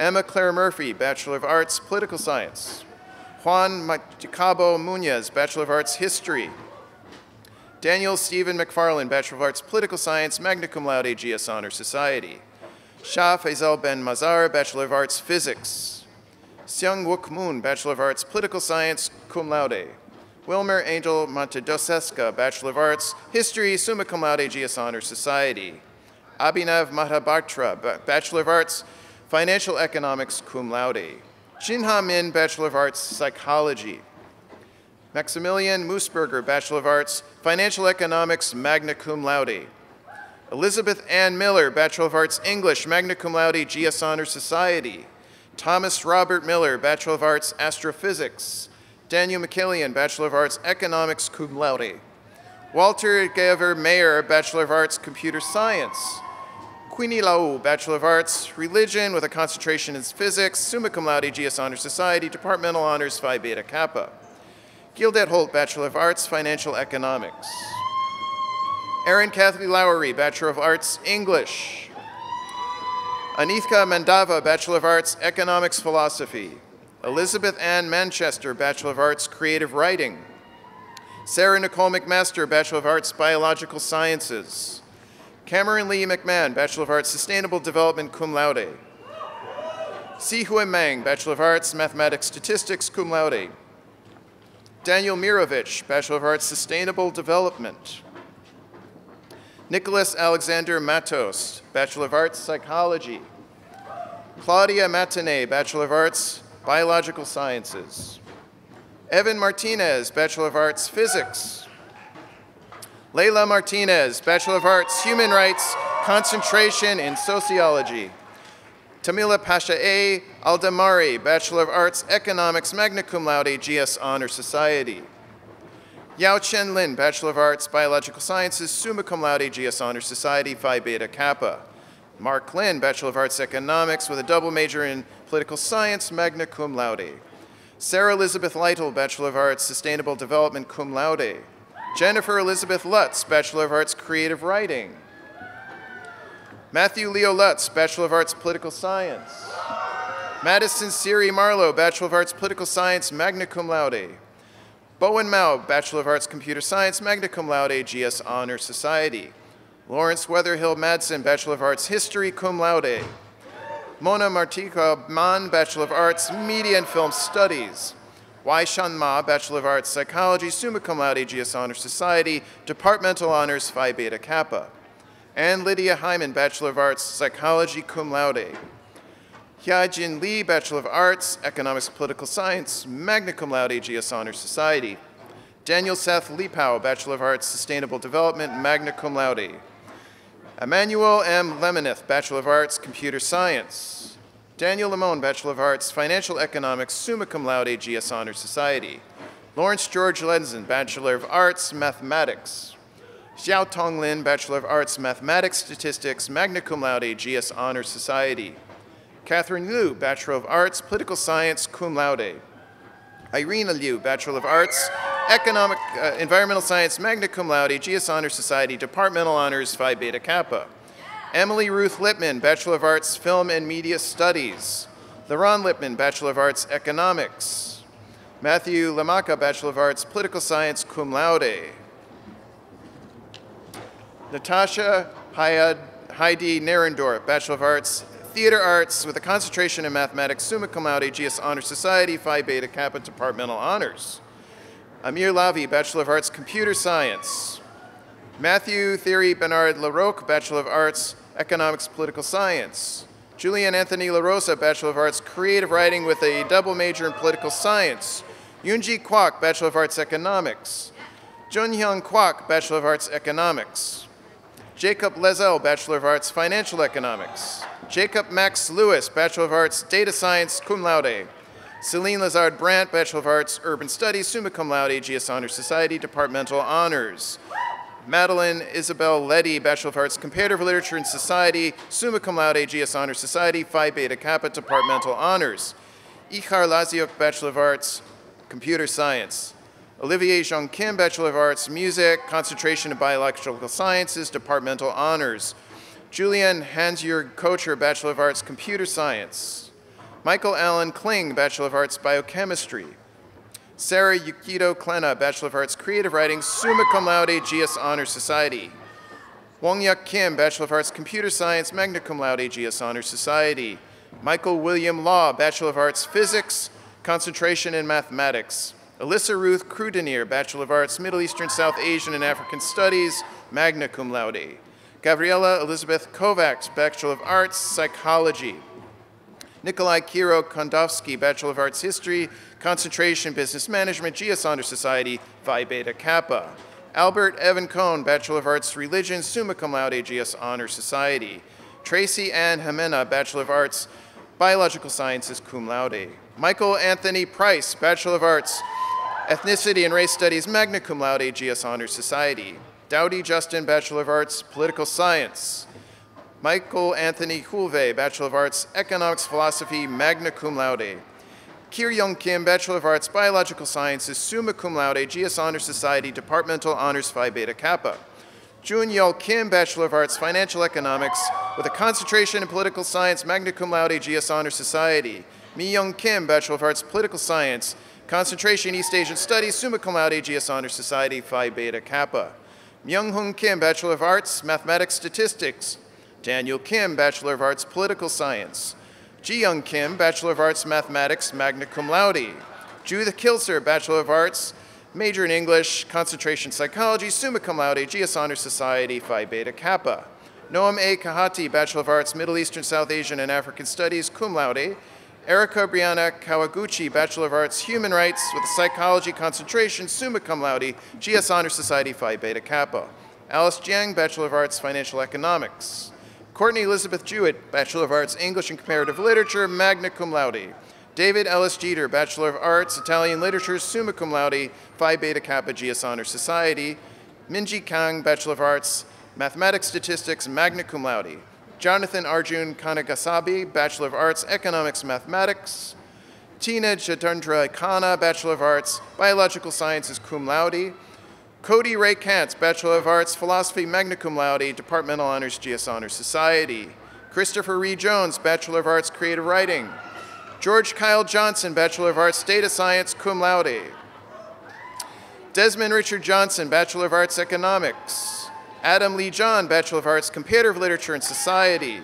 Emma Claire Murphy, Bachelor of Arts, Political Science. Juan Jacobo Muñez, Bachelor of Arts, History. Daniel Stephen McFarlane, Bachelor of Arts, Political Science, magna cum laude, GS Honor Society. Shah Faisal Ben Mazar, Bachelor of Arts, Physics. Seung Wook Moon, Bachelor of Arts, Political Science, cum laude. Wilmer Angel Montedoseska, Bachelor of Arts, History, summa cum laude, GS Honor Society. Abhinav Mahabhatra, Bachelor of Arts, Financial Economics, cum laude. Jinha Min, Bachelor of Arts, Psychology. Maximilian Moosberger, Bachelor of Arts, Financial Economics, magna cum laude. Elizabeth Ann Miller, Bachelor of Arts, English, magna cum laude, GS Honor Society. Thomas Robert Miller, Bachelor of Arts, Astrophysics. Daniel McKillian, Bachelor of Arts, Economics, cum laude. Walter Gaver Mayer, Bachelor of Arts, Computer Science. Queenie Lau, Bachelor of Arts, Religion with a concentration in Physics, summa cum laude, GS Honor Society, Departmental Honors, Phi Beta Kappa. Gildette Holt, Bachelor of Arts, Financial Economics. Erin Kathy Lowery, Bachelor of Arts, English. Anithka Mandava, Bachelor of Arts, Economics, Philosophy. Elizabeth Ann Manchester, Bachelor of Arts, Creative Writing. Sarah Nicole McMaster, Bachelor of Arts, Biological Sciences. Cameron Lee McMahon, Bachelor of Arts, Sustainable Development, cum laude. Si-Hui Meng, Bachelor of Arts, Mathematics, Statistics, cum laude. Daniel Mirovich, Bachelor of Arts, Sustainable Development. Nicholas Alexander Matos, Bachelor of Arts, Psychology. Claudia Matinee, Bachelor of Arts, Biological Sciences. Evan Martinez, Bachelor of Arts, Physics. Leila Martinez, Bachelor of Arts, Human Rights, concentration in Sociology. Tamila Pasha A. Aldamari, Bachelor of Arts, Economics, magna cum laude, GS Honor Society. Yao Chen Lin, Bachelor of Arts, Biological Sciences, summa cum laude, GS Honor Society, Phi Beta Kappa. Mark Lin, Bachelor of Arts, Economics, with a double major in Political Science, magna cum laude. Sarah Elizabeth Lytle, Bachelor of Arts, Sustainable Development, cum laude. Jennifer Elizabeth Lutz, Bachelor of Arts, Creative Writing. Matthew Leo Lutz, Bachelor of Arts, Political Science. Madison Siri Marlowe, Bachelor of Arts, Political Science, magna cum laude. Bowen Mao, Bachelor of Arts, Computer Science, magna cum laude, GS Honor Society. Lawrence Weatherhill Madsen, Bachelor of Arts, History, cum laude. Mona Martika Mann, Bachelor of Arts, Media and Film Studies. Wai Shan Ma, Bachelor of Arts, Psychology, summa cum laude, GS Honor Society, Departmental Honors, Phi Beta Kappa. And Lydia Hyman, Bachelor of Arts, Psychology, cum laude. Hyajin Lee, Bachelor of Arts, Economics, Political Science, magna cum laude, GS Honor Society. Daniel Seth Liepau, Bachelor of Arts, Sustainable Development, magna cum laude. Emmanuel M. Lemoneth, Bachelor of Arts, Computer Science. Daniel Limon, Bachelor of Arts, Financial Economics, Summa Cum Laude, GS Honor Society. Lawrence George Lenzen, Bachelor of Arts, Mathematics. Xiao Tong Lin, Bachelor of Arts, Mathematics, Statistics, Magna Cum Laude, GS Honor Society. Catherine Liu, Bachelor of Arts, Political Science, Cum Laude. Irina Liu, Bachelor of Arts, Economic, Environmental Science, Magna Cum Laude, GS Honor Society, Departmental Honors, Phi Beta Kappa. Emily Ruth Lippman, Bachelor of Arts, Film and Media Studies. Theron Lippman, Bachelor of Arts, Economics. Matthew Lamaka, Bachelor of Arts, Political Science, Cum Laude. Natasha Heidi Narendorf, Bachelor of Arts, Theater Arts with a concentration in Mathematics, Summa Cum Laude, GS Honor Society, Phi Beta Kappa, Departmental Honors. Amir Lavi, Bachelor of Arts, Computer Science. Matthew Thierry Bernard LaRocque, Bachelor of Arts, Economics, Political Science. Julian Anthony LaRosa, Bachelor of Arts, Creative Writing with a double major in Political Science. Yunji Kwok, Bachelor of Arts, Economics. Junhyung Kwok, Bachelor of Arts, Economics. Jacob Lezel, Bachelor of Arts, Financial Economics. Jacob Max Lewis, Bachelor of Arts, Data Science, Cum Laude. Celine Lazard Brandt, Bachelor of Arts, Urban Studies, Summa Cum Laude, GS Honor Society, Departmental Honors. Madeline Isabel Letty, Bachelor of Arts, Comparative Literature and Society, Summa Cum Laude, GS Honor Society, Phi Beta Kappa, Departmental Honors. Ichar Laziuk, Bachelor of Arts, Computer Science. Olivier Jean Kim, Bachelor of Arts, Music, Concentration in Biological Sciences, Departmental Honors. Julian Hansjörg Kocher, Bachelor of Arts, Computer Science. Michael Allen Kling, Bachelor of Arts, Biochemistry. Sarah Yukido Klena, Bachelor of Arts, Creative Writing, Summa Cum Laude, GS Honor Society. Wong Yuk Kim, Bachelor of Arts, Computer Science, Magna Cum Laude, GS Honor Society. Michael William Law, Bachelor of Arts, Physics, Concentration in Mathematics. Alyssa Ruth Crudenier, Bachelor of Arts, Middle Eastern, South Asian, and African Studies, Magna Cum Laude. Gabriela Elizabeth Kovacs, Bachelor of Arts, Psychology. Nikolai Kiro Kondovsky, Bachelor of Arts, History, Concentration, Business Management, GS Honor Society, Phi Beta Kappa. Albert Evan Cohn, Bachelor of Arts, Religion, Summa Cum Laude, GS Honor Society. Tracy Ann Jimena, Bachelor of Arts, Biological Sciences, Cum Laude. Michael Anthony Price, Bachelor of Arts, Ethnicity and Race Studies, Magna Cum Laude, GS Honor Society. Dowdy Justin, Bachelor of Arts, Political Science. Michael Anthony Hulve, Bachelor of Arts, Economics, Philosophy, Magna Cum Laude. Kir Young Kim, Bachelor of Arts, Biological Sciences, Summa Cum Laude, GS Honor Society, Departmental Honors, Phi Beta Kappa. Jun Yeol Kim, Bachelor of Arts, Financial Economics, with a concentration in Political Science, Magna Cum Laude, GS Honor Society. Mi Young Kim, Bachelor of Arts, Political Science, concentration in East Asian Studies, Summa Cum Laude, GS Honor Society, Phi Beta Kappa. Myung Hung Kim, Bachelor of Arts, Mathematics, Statistics. Daniel Kim, Bachelor of Arts, Political Science. Ji Young Kim, Bachelor of Arts, Mathematics, Magna Cum Laude. Judith Kilser, Bachelor of Arts, major in English, concentration Psychology, Summa Cum Laude, GS Honor Society, Phi Beta Kappa. Noam A. Kahati, Bachelor of Arts, Middle Eastern, South Asian, and African Studies, Cum Laude. Erika Brianna Kawaguchi, Bachelor of Arts, Human Rights, with a Psychology concentration, Summa Cum Laude, GS Honor Society, Phi Beta Kappa. Alice Jiang, Bachelor of Arts, Financial Economics. Courtney Elizabeth Jewett, Bachelor of Arts, English and Comparative Literature, Magna Cum Laude. David Ellis Jeter, Bachelor of Arts, Italian Literature, Summa Cum Laude, Phi Beta Kappa, GS Honor Society. Minji Kang, Bachelor of Arts, Mathematics, Statistics, Magna Cum Laude. Jonathan Arjun Kanagasabi, Bachelor of Arts, Economics, Mathematics. Tina Jatendra Khanna, Bachelor of Arts, Biological Sciences, Cum Laude. Cody Ray Kantz, Bachelor of Arts, Philosophy, Magna Cum Laude, Departmental Honors, GS Honor Society. Christopher Ree Jones, Bachelor of Arts, Creative Writing. George Kyle Johnson, Bachelor of Arts, Data Science, Cum Laude. Desmond Richard Johnson, Bachelor of Arts, Economics. Adam Lee John, Bachelor of Arts, Comparative Literature and Society.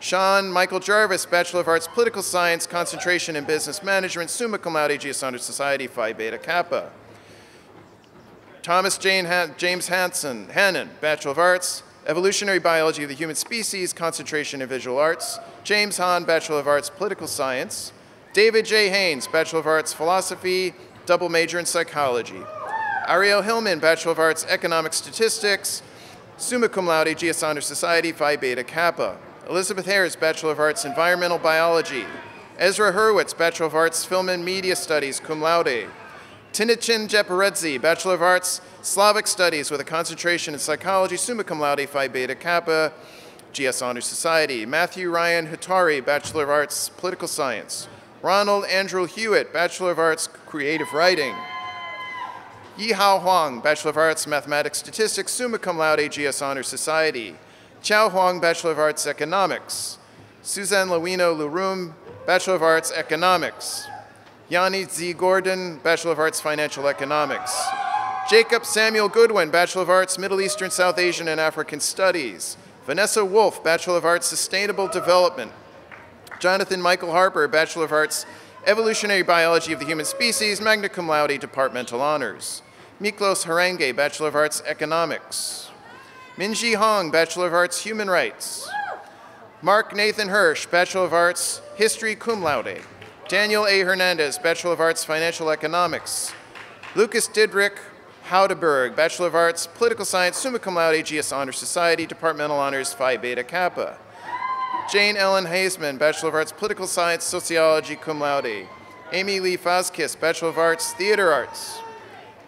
Sean Michael Jarvis, Bachelor of Arts, Political Science, Concentration in Business Management, Summa Cum Laude, GS Honor Society, Phi Beta Kappa. Thomas James Hannon, Bachelor of Arts, Evolutionary Biology of the Human Species, Concentration in Visual Arts. James Hahn, Bachelor of Arts, Political Science. David J. Haynes, Bachelor of Arts, Philosophy, double major in Psychology. Ariel Hillman, Bachelor of Arts, Economic Statistics, Summa Cum Laude, GS Honor Society, Phi Beta Kappa. Elizabeth Ayers, Bachelor of Arts, Environmental Biology. Ezra Hurwitz, Bachelor of Arts, Film and Media Studies, cum laude. Tinachin Jeparedzi, Bachelor of Arts, Slavic Studies with a concentration in Psychology, summa cum laude, Phi Beta Kappa, GS Honor Society. Matthew Ryan Hatari, Bachelor of Arts, Political Science. Ronald Andrew Hewitt, Bachelor of Arts, Creative Writing. Yihao Huang, Bachelor of Arts, Mathematics, Statistics, summa cum laude, GS Honor Society. Chao Huang, Bachelor of Arts, Economics. Suzanne Luino Lurum, Bachelor of Arts, Economics. Yanni Z. Gordon, Bachelor of Arts, Financial Economics. Jacob Samuel Goodwin, Bachelor of Arts, Middle Eastern, South Asian, and African Studies. Vanessa Wolfe, Bachelor of Arts, Sustainable Development. Jonathan Michael Harper, Bachelor of Arts, Evolutionary Biology of the Human Species, magna cum laude, Departmental Honors. Miklos Harangue, Bachelor of Arts, Economics. Minji Hong, Bachelor of Arts, Human Rights. Mark Nathan Hirsch, Bachelor of Arts, History, cum laude. Daniel A. Hernandez, Bachelor of Arts, Financial Economics. Lucas Didrik Haudeberg, Bachelor of Arts, Political Science, summa cum laude, GS Honor Society, Departmental Honors, Phi Beta Kappa. Jane Ellen Haseman, Bachelor of Arts, Political Science, Sociology, cum laude. Amy Lee Foskis, Bachelor of Arts, Theater Arts.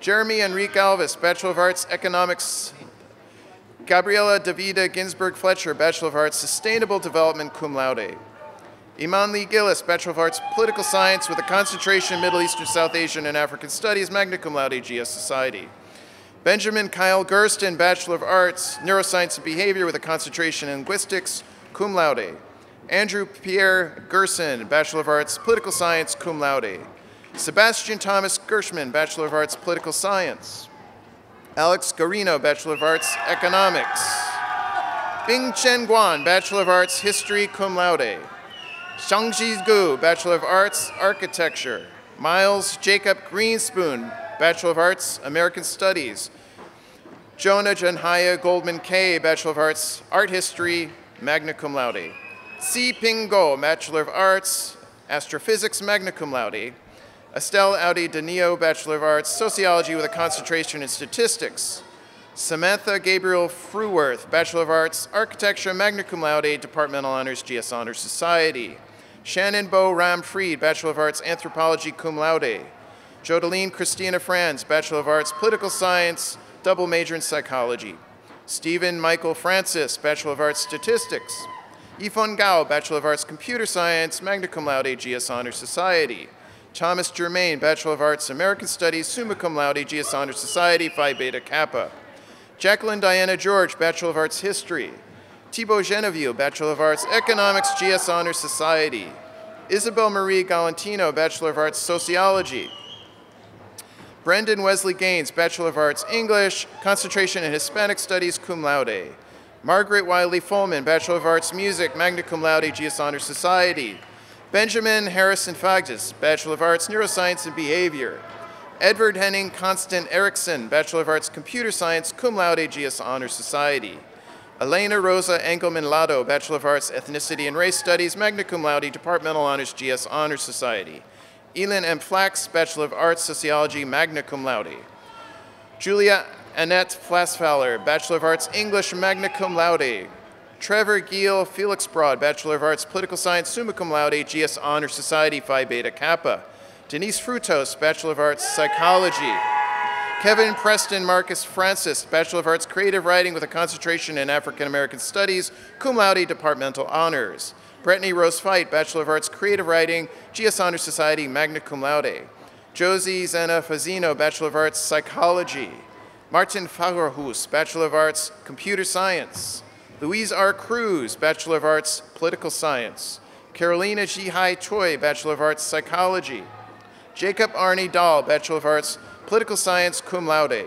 Jeremy Enrique Alvis, Bachelor of Arts, Economics. Gabriela Davida Ginsburg Fletcher, Bachelor of Arts, Sustainable Development, cum laude. Iman Lee Gillis, Bachelor of Arts, Political Science with a concentration in Middle Eastern, South Asian, and African Studies, magna cum laude, GS Society. Benjamin Kyle Gersten, Bachelor of Arts, Neuroscience and Behavior with a concentration in Linguistics, cum laude. Andrew Pierre Gerson, Bachelor of Arts, Political Science, cum laude. Sebastian Thomas Gershman, Bachelor of Arts, Political Science. Alex Garino, Bachelor of Arts, Economics. Bing Chen Guan, Bachelor of Arts, History, cum laude. Shangji Gu, Bachelor of Arts, Architecture. Miles Jacob Greenspoon, Bachelor of Arts, American Studies. Jonah Janhaya Goldman Kay, Bachelor of Arts, Art History, magna cum laude. Si Ping Go, Bachelor of Arts, Astrophysics, magna cum laude. Estelle Audi Danio, Bachelor of Arts, Sociology with a concentration in Statistics. Samantha Gabriel Fruworth, Bachelor of Arts, Architecture, magna cum laude, Departmental Honors, GS Honor Society. Shannon Bo Ram-Fried, Bachelor of Arts, Anthropology, cum laude. Jodeline Christina Franz, Bachelor of Arts, Political Science, double major in Psychology. Stephen Michael Francis, Bachelor of Arts, Statistics. Yifeng Gao, Bachelor of Arts, Computer Science, magna cum laude, GS Honor Society. Thomas Germain, Bachelor of Arts, American Studies, summa cum laude, GS Honor Society, Phi Beta Kappa. Jacqueline Diana George, Bachelor of Arts, History. Thibaut Genevieve, Bachelor of Arts, Economics, GS Honor Society. Isabel Marie Galantino, Bachelor of Arts, Sociology. Brendan Wesley Gaines, Bachelor of Arts, English, concentration in Hispanic Studies, cum laude. Margaret Wiley Fullman, Bachelor of Arts, Music, magna cum laude, GS Honor Society. Benjamin Harrison Fagdis, Bachelor of Arts, Neuroscience and Behavior. Edward Henning Constant Erickson, Bachelor of Arts, Computer Science, cum laude, GS Honor Society. Elena Rosa Engelman Lado, Bachelor of Arts, Ethnicity and Race Studies, magna cum laude, Departmental Honors, GS Honor Society. Elin M. Flax, Bachelor of Arts, Sociology, magna cum laude. Julia Annette Flassfowler, Bachelor of Arts, English, magna cum laude. Trevor Giel Felix Broad, Bachelor of Arts, Political Science, summa cum laude, GS Honor Society, Phi Beta Kappa. Denise Frutos, Bachelor of Arts, Psychology. Kevin Preston Marcus Francis, Bachelor of Arts, Creative Writing with a concentration in African American Studies, cum laude, Departmental Honors. Brittany Rose Fite, Bachelor of Arts, Creative Writing, GS Honor Society, magna cum laude. Josie Zena Fazino, Bachelor of Arts, Psychology. Martin Fagerhus, Bachelor of Arts, Computer Science. Louise R. Cruz, Bachelor of Arts, Political Science. Carolina Jihai Choi, Bachelor of Arts, Psychology. Jacob Arnie Dahl, Bachelor of Arts, Political Science, cum laude.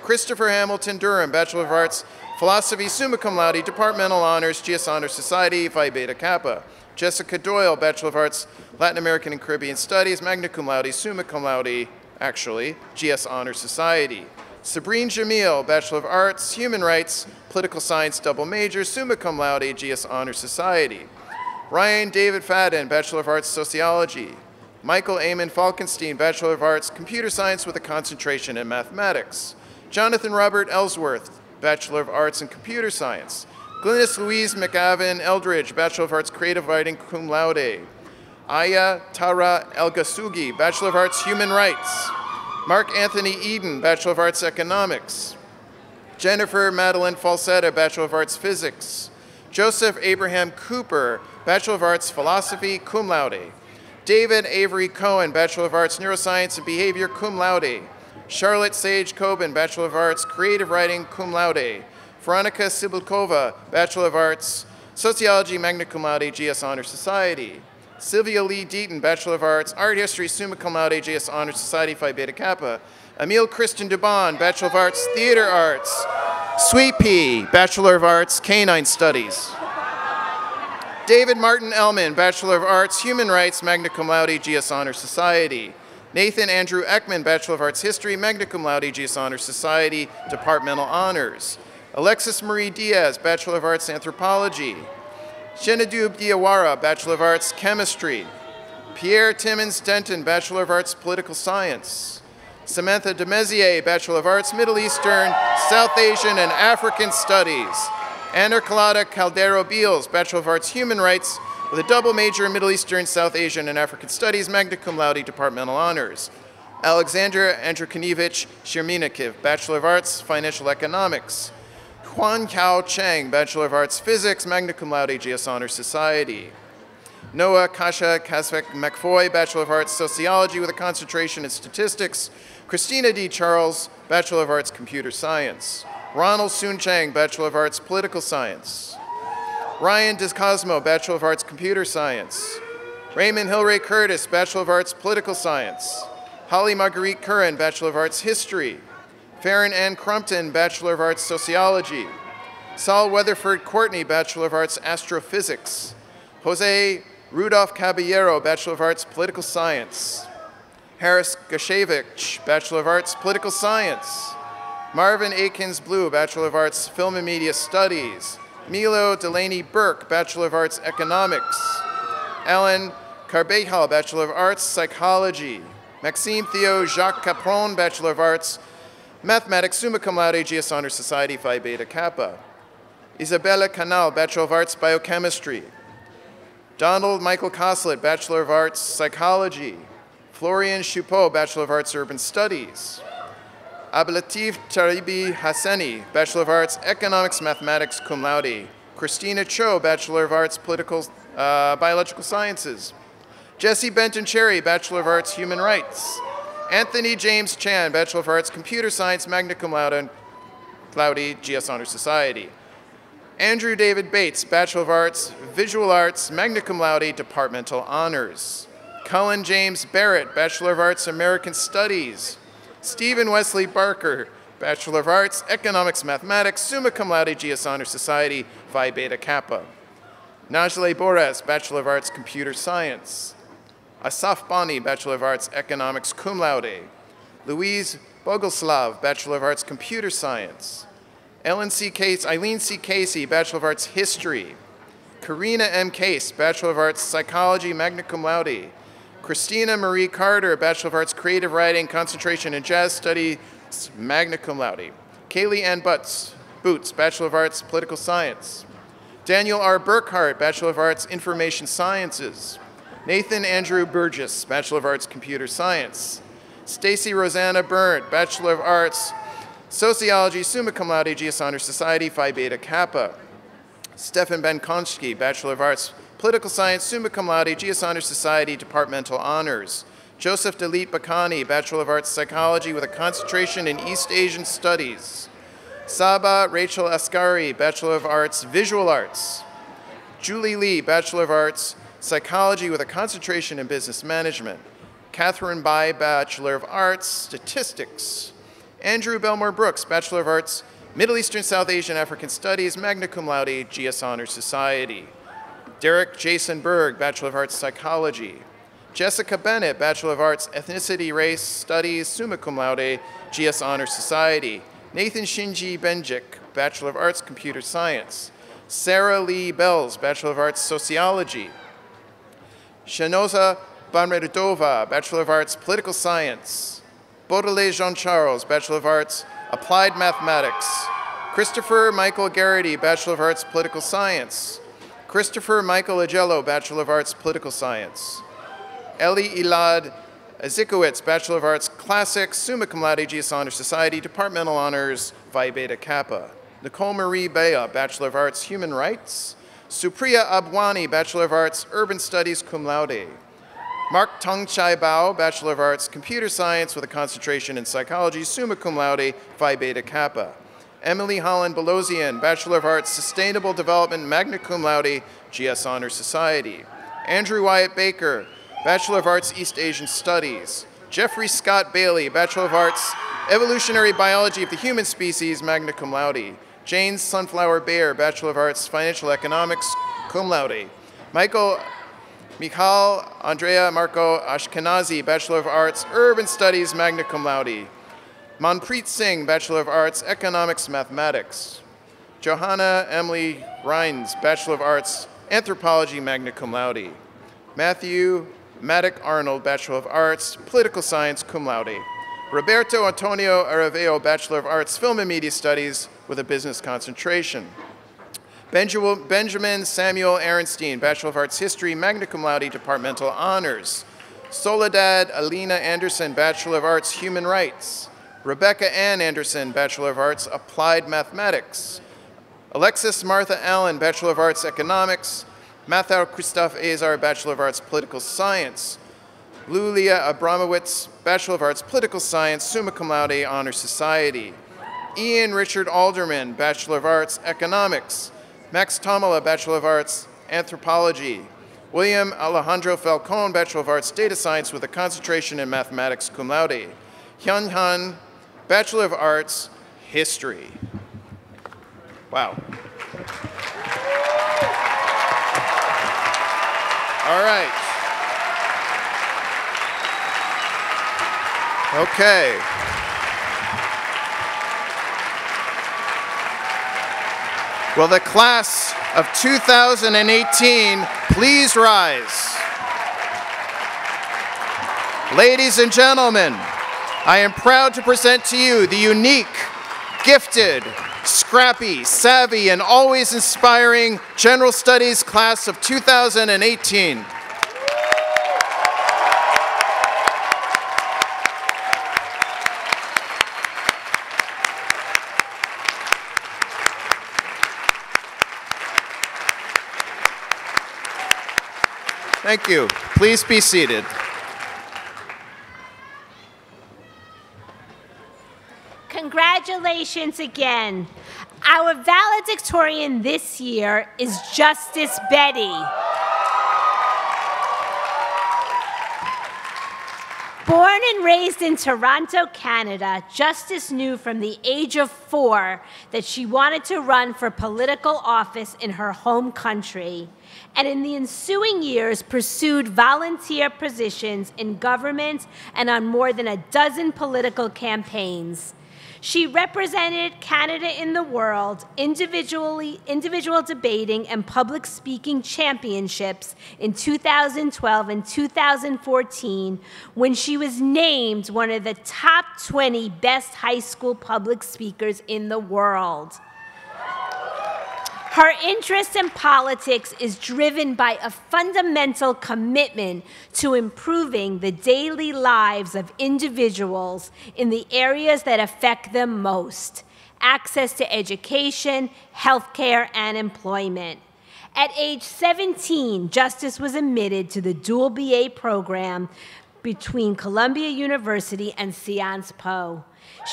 Christopher Hamilton Durham, Bachelor of Arts, Philosophy, summa cum laude, Departmental Honors, GS Honor Society, Phi Beta Kappa. Jessica Doyle, Bachelor of Arts, Latin American and Caribbean Studies, magna cum laude, summa cum laude, actually, GS Honor Society. Sabrine Jamil, Bachelor of Arts, Human Rights, Political Science, double major, summa cum laude, GS Honor Society. Ryan David Fadden, Bachelor of Arts, Sociology. Michael Amon Falkenstein, Bachelor of Arts, Computer Science with a concentration in Mathematics. Jonathan Robert Ellsworth, Bachelor of Arts in Computer Science. Glynis Louise McAvin Eldridge, Bachelor of Arts, Creative Writing, cum laude. Aya Tara Elgasugi, Bachelor of Arts, Human Rights. Mark Anthony Eden, Bachelor of Arts, Economics. Jennifer Madeline Falsetta, Bachelor of Arts, Physics. Joseph Abraham Cooper, Bachelor of Arts, Philosophy, cum laude. David Avery Cohen, Bachelor of Arts, Neuroscience and Behavior, cum laude. Charlotte Sage Coben, Bachelor of Arts, Creative Writing, cum laude. Veronica Sibulkova, Bachelor of Arts, Sociology, Magna Cum Laude, GS Honor Society. Sylvia Lee Deaton, Bachelor of Arts, Art History, Summa Cum Laude, GS Honor Society, Phi Beta Kappa. Emil Christian Dubon, Bachelor of Arts, Theater Arts. Sweet Pea, Bachelor of Arts, Canine Studies. David Martin Ellman, Bachelor of Arts, Human Rights, Magna Cum Laude, GS Honor Society. Nathan Andrew Eckman, Bachelor of Arts, History, Magna Cum Laude, GS Honor Society, Departmental Honors. Alexis Marie Diaz, Bachelor of Arts, Anthropology. Shenadub Diawara, Bachelor of Arts, Chemistry. Pierre Timmons Denton, Bachelor of Arts, Political Science. Samantha Demesier, Bachelor of Arts, Middle Eastern, South Asian, and African Studies. Ana Colada Caldero-Beals, Bachelor of Arts, Human Rights, with a double major in Middle Eastern, South Asian, and African Studies, Magna Cum Laude, Departmental Honors. Alexandra Andrikhanevich Shirminikiv, Bachelor of Arts, Financial Economics. Quan Cao Chang, Bachelor of Arts, Physics, Magna Cum Laude, GS Honor Society. Noah Kasha Kasvik-McFoy, Bachelor of Arts, Sociology with a concentration in Statistics. Christina D. Charles, Bachelor of Arts, Computer Science. Ronald Soon Chang, Bachelor of Arts, Political Science. Ryan DeCosmo, Bachelor of Arts, Computer Science. Raymond Hillray Curtis, Bachelor of Arts, Political Science. Holly Marguerite Curran, Bachelor of Arts, History. Farron Ann Crumpton, Bachelor of Arts, Sociology. Saul Weatherford Courtney, Bachelor of Arts, Astrophysics. Jose Rudolph Caballero, Bachelor of Arts, Political Science. Harris Gashevich, Bachelor of Arts, Political Science. Marvin Akins Blue, Bachelor of Arts, Film and Media Studies. Milo Delaney Burke, Bachelor of Arts, Economics. Alan Carbajal, Bachelor of Arts, Psychology. Maxime Theo Jacques Capron, Bachelor of Arts, Mathematics, Summa Cum Laude, GS Honor Society, Phi Beta Kappa. Isabella Canal, Bachelor of Arts, Biochemistry. Donald Michael Coslett, Bachelor of Arts, Psychology. Florian Choupeau, Bachelor of Arts, Urban Studies. Ablatif Taribi Hassani, Bachelor of Arts, Economics, Mathematics, Cum Laude. Christina Cho, Bachelor of Arts, Biological Sciences. Jesse Benton Cherry, Bachelor of Arts, Human Rights. Anthony James Chan, Bachelor of Arts, Computer Science, Magna Cum Laude, GS Honor Society. Andrew David Bates, Bachelor of Arts, Visual Arts, Magna Cum Laude, Departmental Honors. Cullen James Barrett, Bachelor of Arts, American Studies. Stephen Wesley Barker, Bachelor of Arts, Economics, Mathematics, Summa Cum Laude, GS Honor Society, Phi Beta Kappa. Najle Boras, Bachelor of Arts, Computer Science. Asaf Bani, Bachelor of Arts, Economics, Cum Laude. Louise Bogoslav, Bachelor of Arts, Computer Science. Ellen C. Case, Eileen C. Casey, Bachelor of Arts, History. Karina M. Case, Bachelor of Arts, Psychology, Magna Cum Laude. Christina Marie Carter, Bachelor of Arts, Creative Writing, Concentration in Jazz Studies, Magna Cum Laude. Kaylee Ann Boots, Bachelor of Arts, Political Science. Daniel R. Burkhart, Bachelor of Arts, Information Sciences. Nathan Andrew Burgess, Bachelor of Arts, Computer Science. Stacy Rosanna Byrne, Bachelor of Arts, Sociology, Summa Cum Laude, GS Honor Society, Phi Beta Kappa. Stefan Bankonski, Bachelor of Arts, Political Science, Summa Cum Laude, GS Honor Society, Departmental Honors. Joseph Dalit Bakani, Bachelor of Arts, Psychology with a concentration in East Asian Studies. Saba Rachel Ascari, Bachelor of Arts, Visual Arts. Julie Lee, Bachelor of Arts, Psychology with a concentration in Business Management. Catherine Bai, Bachelor of Arts, Statistics. Andrew Belmore Brooks, Bachelor of Arts, Middle Eastern, South Asian, African Studies, Magna Cum Laude, GS Honor Society. Derek Jason Berg, Bachelor of Arts, Psychology. Jessica Bennett, Bachelor of Arts, Ethnicity, Race, Studies, Summa Cum Laude, GS Honor Society. Nathan Shinji Benjic, Bachelor of Arts, Computer Science. Sarah Lee Bells, Bachelor of Arts, Sociology. Shenoza Banredova, Bachelor of Arts, Political Science. Baudelaire Jean-Charles, Bachelor of Arts, Applied Mathematics. Christopher Michael Garrity, Bachelor of Arts, Political Science. Christopher Michael Agello, Bachelor of Arts, Political Science. Eli Elad Azikowitz, Bachelor of Arts, Classics, summa cum laude, GS Honor Society, Departmental Honors, Phi Beta Kappa. Nicole Marie Bea, Bachelor of Arts, Human Rights. Supriya Abwani, Bachelor of Arts, Urban Studies, cum laude. Mark Tung Chai Bao, Bachelor of Arts, Computer Science with a concentration in Psychology, summa cum laude, Phi Beta Kappa. Emily Holland Belosian, Bachelor of Arts, Sustainable Development, magna cum laude, GS Honor Society. Andrew Wyatt Baker, Bachelor of Arts, East Asian Studies. Jeffrey Scott Bailey, Bachelor of Arts, Evolutionary Biology of the Human Species, magna cum laude. Jane Sunflower Bayer, Bachelor of Arts, Financial Economics, cum laude. Michal Andrea Marco Ashkenazi, Bachelor of Arts, Urban Studies, magna cum laude. Manpreet Singh, Bachelor of Arts, Economics, Mathematics. Johanna Emily Rhines, Bachelor of Arts, Anthropology, magna cum laude. Matthew Maddock Arnold, Bachelor of Arts, Political Science, cum laude. Roberto Antonio Areveo, Bachelor of Arts, Film and Media Studies, with a business concentration. Benjamin Samuel Ehrenstein, Bachelor of Arts, History, magna cum laude, Departmental Honors. Soledad Alina Anderson, Bachelor of Arts, Human Rights. Rebecca Ann Anderson, Bachelor of Arts, Applied Mathematics. Alexis Martha Allen, Bachelor of Arts, Economics. Mathau Christoph Azar, Bachelor of Arts, Political Science. Lulia Abramowitz, Bachelor of Arts, Political Science, summa cum laude, Honor Society. Ian Richard Alderman, Bachelor of Arts, Economics. Max Tomala, Bachelor of Arts, Anthropology. William Alejandro Falcone, Bachelor of Arts, Data Science with a concentration in Mathematics, cum laude. Hyun Han, Bachelor of Arts, History. Wow. All right. Okay. Will the class of 2018 please rise? Ladies and gentlemen, I am proud to present to you the unique, gifted, scrappy, savvy, and always inspiring General Studies class of 2018. Thank you. Please be seated. Congratulations again. Our valedictorian this year is Justice Betty. Born and raised in Toronto, Canada, Justice knew from the age of 4 that she wanted to run for political office in her home country, and in the ensuing years pursued volunteer positions in government and on more than a dozen political campaigns. She represented Canada in the world, individual debating and public speaking championships in 2012 and 2014 when she was named one of the top 20 best high school public speakers in the world. Her interest in politics is driven by a fundamental commitment to improving the daily lives of individuals in the areas that affect them most: access to education, healthcare, and employment. At age 17, Justice was admitted to the dual BA program between Columbia University and Sciences Po.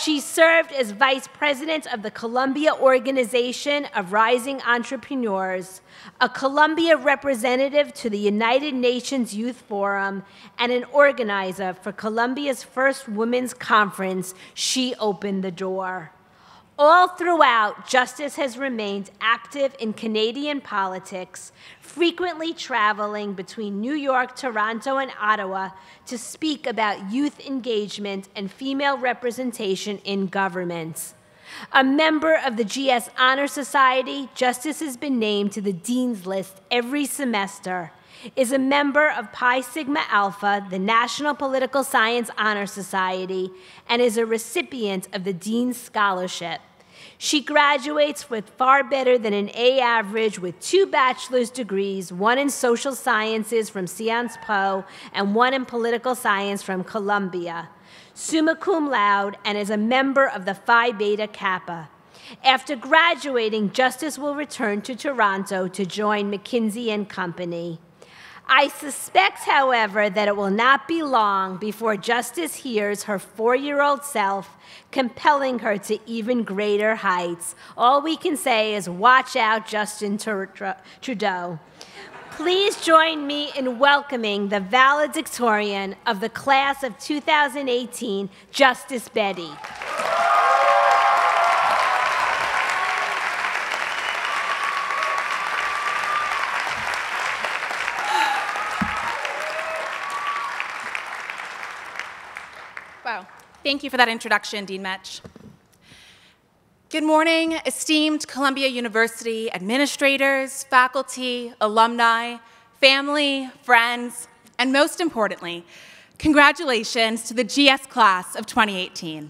She served as vice president of the Columbia Organization of Rising Entrepreneurs, a Columbia representative to the United Nations Youth Forum, and an organizer for Columbia's first women's conference. She opened the door. All throughout, Justice has remained active in Canadian politics, frequently traveling between New York, Toronto, and Ottawa to speak about youth engagement and female representation in government. A member of the GS Honor Society, Justice has been named to the Dean's List every semester, is a member of Pi Sigma Alpha, the National Political Science Honor Society, and is a recipient of the Dean's Scholarship. She graduates with far better than an A average with 2 bachelor's degrees, one in social sciences from Sciences Po and one in political science from Columbia, summa cum laude, and is a member of the Phi Beta Kappa. After graduating, Justice will return to Toronto to join McKinsey & Company. I suspect, however, that it will not be long before Justice hears her 4-year-old self compelling her to even greater heights. All we can say is, watch out, Justin Trudeau. Please join me in welcoming the valedictorian of the class of 2018, Justice Betty. Thank you for that introduction, Dean Metsch. Good morning, esteemed Columbia University administrators, faculty, alumni, family, friends, and most importantly, congratulations to the GS class of 2018.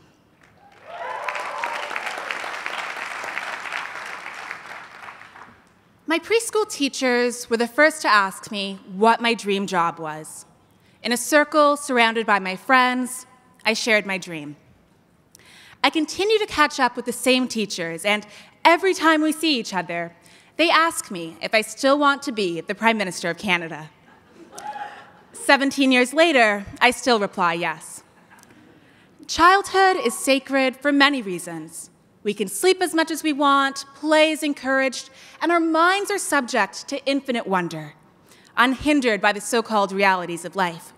My preschool teachers were the first to ask me what my dream job was. In a circle surrounded by my friends, I shared my dream. I continue to catch up with the same teachers, and every time we see each other, they ask me if I still want to be the Prime Minister of Canada. 17 years later, I still reply yes. Childhood is sacred for many reasons. We can sleep as much as we want, play is encouraged, and our minds are subject to infinite wonder, unhindered by the so-called realities of life.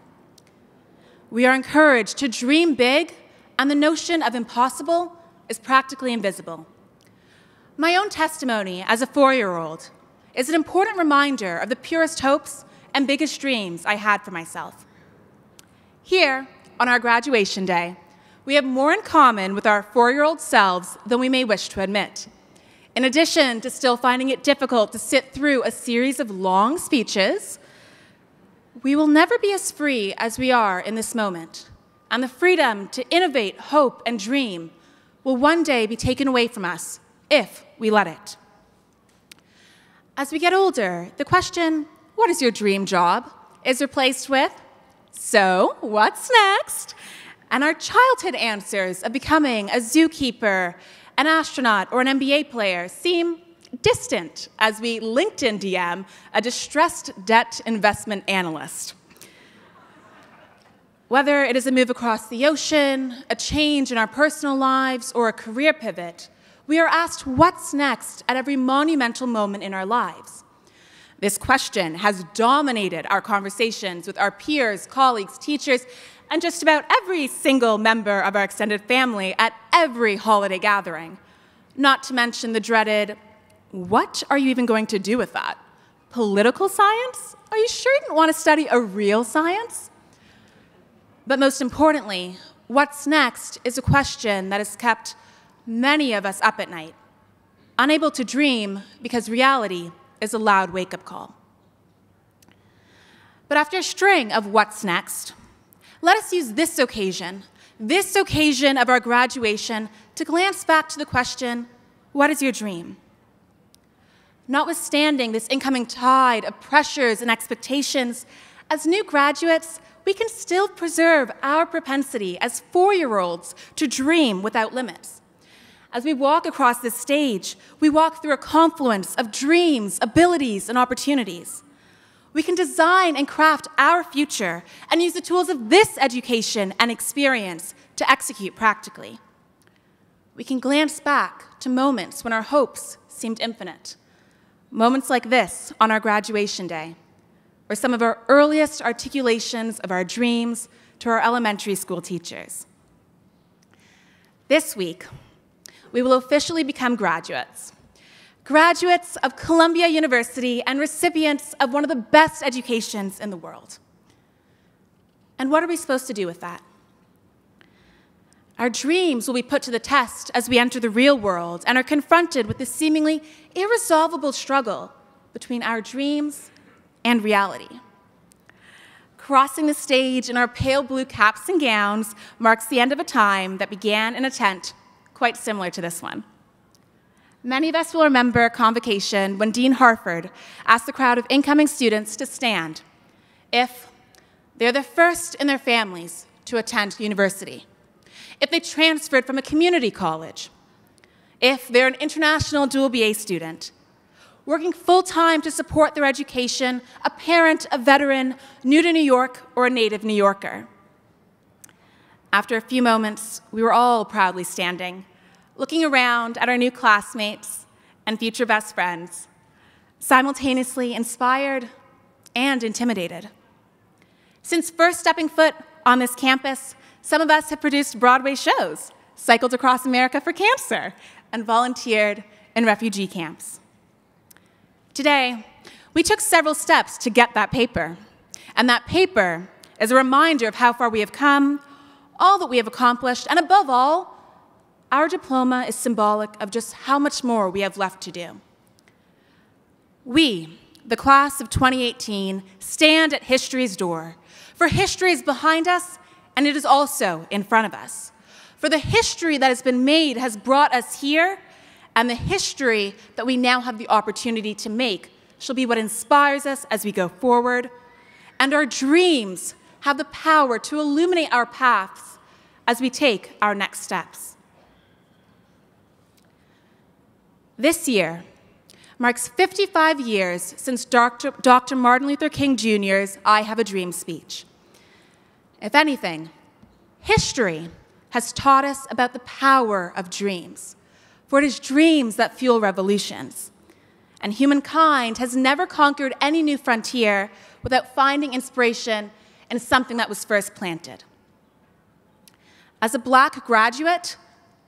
We are encouraged to dream big, and the notion of impossible is practically invisible. My own testimony as a 4-year-old is an important reminder of the purest hopes and biggest dreams I had for myself. Here, on our graduation day, we have more in common with our 4-year-old selves than we may wish to admit. In addition to still finding it difficult to sit through a series of long speeches, we will never be as free as we are in this moment, and the freedom to innovate, hope, and dream will one day be taken away from us if we let it. As we get older, the question, what is your dream job, is replaced with, so what's next? And our childhood answers of becoming a zookeeper, an astronaut, or an NBA player seem distant as we LinkedIn DM a distressed debt investment analyst. Whether it is a move across the ocean, a change in our personal lives, or a career pivot, we are asked what's next at every monumental moment in our lives. This question has dominated our conversations with our peers, colleagues, teachers, and just about every single member of our extended family at every holiday gathering, not to mention the dreaded, what are you even going to do with that? Political science? Are you sure you didn't want to study a real science? But most importantly, what's next is a question that has kept many of us up at night, unable to dream because reality is a loud wake-up call. But after a string of what's next, let us use this occasion of our graduation, to glance back to the question, what is your dream? Notwithstanding this incoming tide of pressures and expectations, as new graduates, we can still preserve our propensity as 4-year-olds to dream without limits. As we walk across this stage, we walk through a confluence of dreams, abilities, and opportunities. We can design and craft our future and use the tools of this education and experience to execute practically. We can glance back to moments when our hopes seemed infinite. Moments like this on our graduation day, or some of our earliest articulations of our dreams to our elementary school teachers. This week, we will officially become graduates. Graduates of Columbia University and recipients of one of the best educations in the world. And what are we supposed to do with that? Our dreams will be put to the test as we enter the real world and are confronted with the seemingly irresolvable struggle between our dreams and reality. Crossing the stage in our pale blue caps and gowns marks the end of a time that began in a tent quite similar to this one. Many of us will remember Convocation when Dean Harford asked the crowd of incoming students to stand if they're the first in their families to attend university, if they transferred from a community college, if they're an international dual BA student, working full-time to support their education, a parent, a veteran, new to New York, or a native New Yorker. After a few moments, we were all proudly standing, looking around at our new classmates and future best friends, simultaneously inspired and intimidated. Since first stepping foot on this campus, some of us have produced Broadway shows, cycled across America for cancer, and volunteered in refugee camps. Today, we took several steps to get that paper, and that paper is a reminder of how far we have come, all that we have accomplished, and above all, our diploma is symbolic of just how much more we have left to do. We, the class of 2018, stand at history's door, for history is behind us, and it is also in front of us. For the history that has been made has brought us here, and the history that we now have the opportunity to make shall be what inspires us as we go forward, and our dreams have the power to illuminate our paths as we take our next steps. This year marks 55 years since Dr. Martin Luther King Jr.'s I Have a Dream speech. If anything, history has taught us about the power of dreams, for it is dreams that fuel revolutions. And humankind has never conquered any new frontier without finding inspiration in something that was first planted. As a Black graduate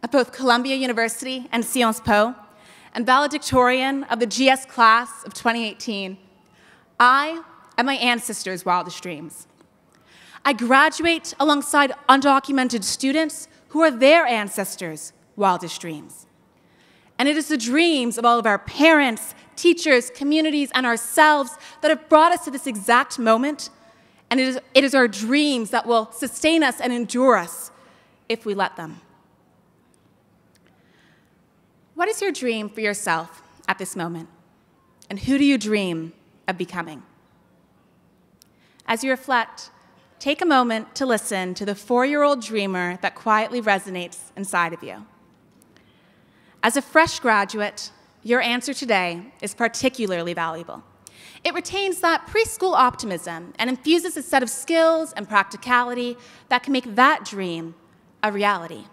of both Columbia University and Sciences Po, and valedictorian of the GS class of 2018, I and my ancestors' wildest dreams. I graduate alongside undocumented students who are their ancestors' wildest dreams. And it is the dreams of all of our parents, teachers, communities, and ourselves that have brought us to this exact moment, and it is our dreams that will sustain us and endure us if we let them. What is your dream for yourself at this moment? And who do you dream of becoming? As you reflect, take a moment to listen to the 4-year-old dreamer that quietly resonates inside of you. As a fresh graduate, your answer today is particularly valuable. It retains that preschool optimism and infuses a set of skills and practicality that can make that dream a reality.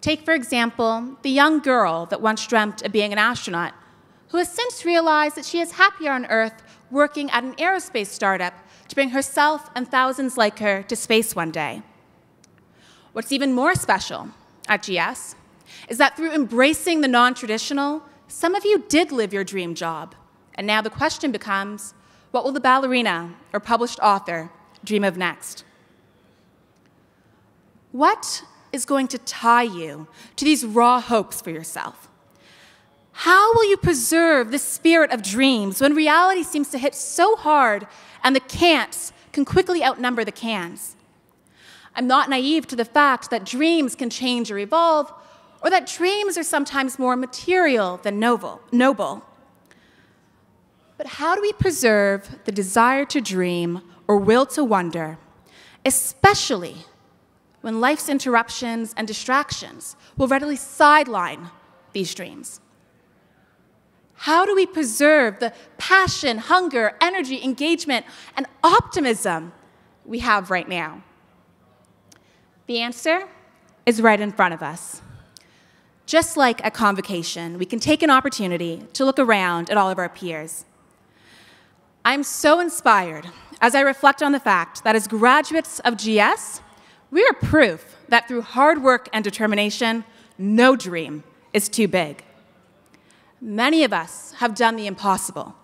Take, for example, the young girl that once dreamt of being an astronaut, who has since realized that she is happier on Earth working at an aerospace startup to bring herself and thousands like her to space one day. What's even more special at GS is that through embracing the non-traditional, some of you did live your dream job. And now the question becomes, what will the ballerina or published author dream of next? What is going to tie you to these raw hopes for yourself? How will you preserve the spirit of dreams when reality seems to hit so hard and the can'ts can quickly outnumber the cans? I'm not naive to the fact that dreams can change or evolve, or that dreams are sometimes more material than noble. But how do we preserve the desire to dream or will to wonder, especially when life's interruptions and distractions will readily sideline these dreams? How do we preserve the passion, hunger, energy, engagement, and optimism we have right now? The answer is right in front of us. Just like at Convocation, we can take an opportunity to look around at all of our peers. I'm so inspired as I reflect on the fact that as graduates of GS, we are proof that through hard work and determination, no dream is too big. Many of us have done the impossible,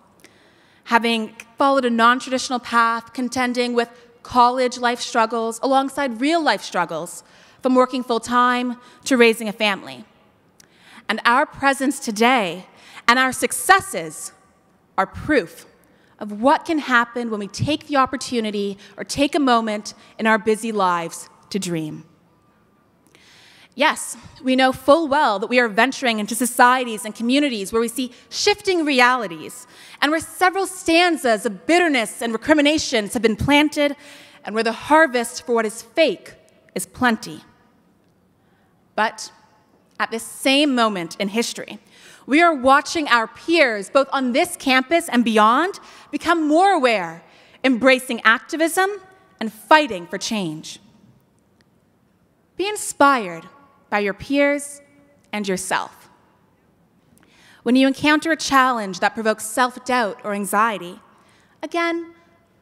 having followed a non-traditional path, contending with college life struggles alongside real life struggles, from working full-time to raising a family. And our presence today and our successes are proof of what can happen when we take the opportunity or take a moment in our busy lives to dream. Yes, we know full well that we are venturing into societies and communities where we see shifting realities, and where several stanzas of bitterness and recriminations have been planted, and where the harvest for what is fake is plenty. But at this same moment in history, we are watching our peers, both on this campus and beyond, become more aware, embracing activism and fighting for change. Be inspired by your peers and yourself. When you encounter a challenge that provokes self-doubt or anxiety, again,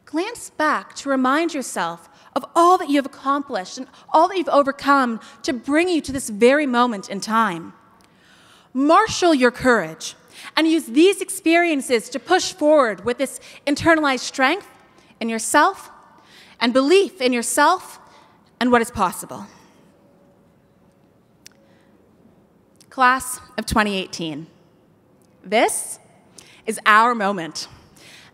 glance back to remind yourself of all that you have accomplished and all that you've overcome to bring you to this very moment in time. Marshal your courage and use these experiences to push forward with this internalized strength in yourself and belief in yourself and what is possible. Class of 2018, this is our moment.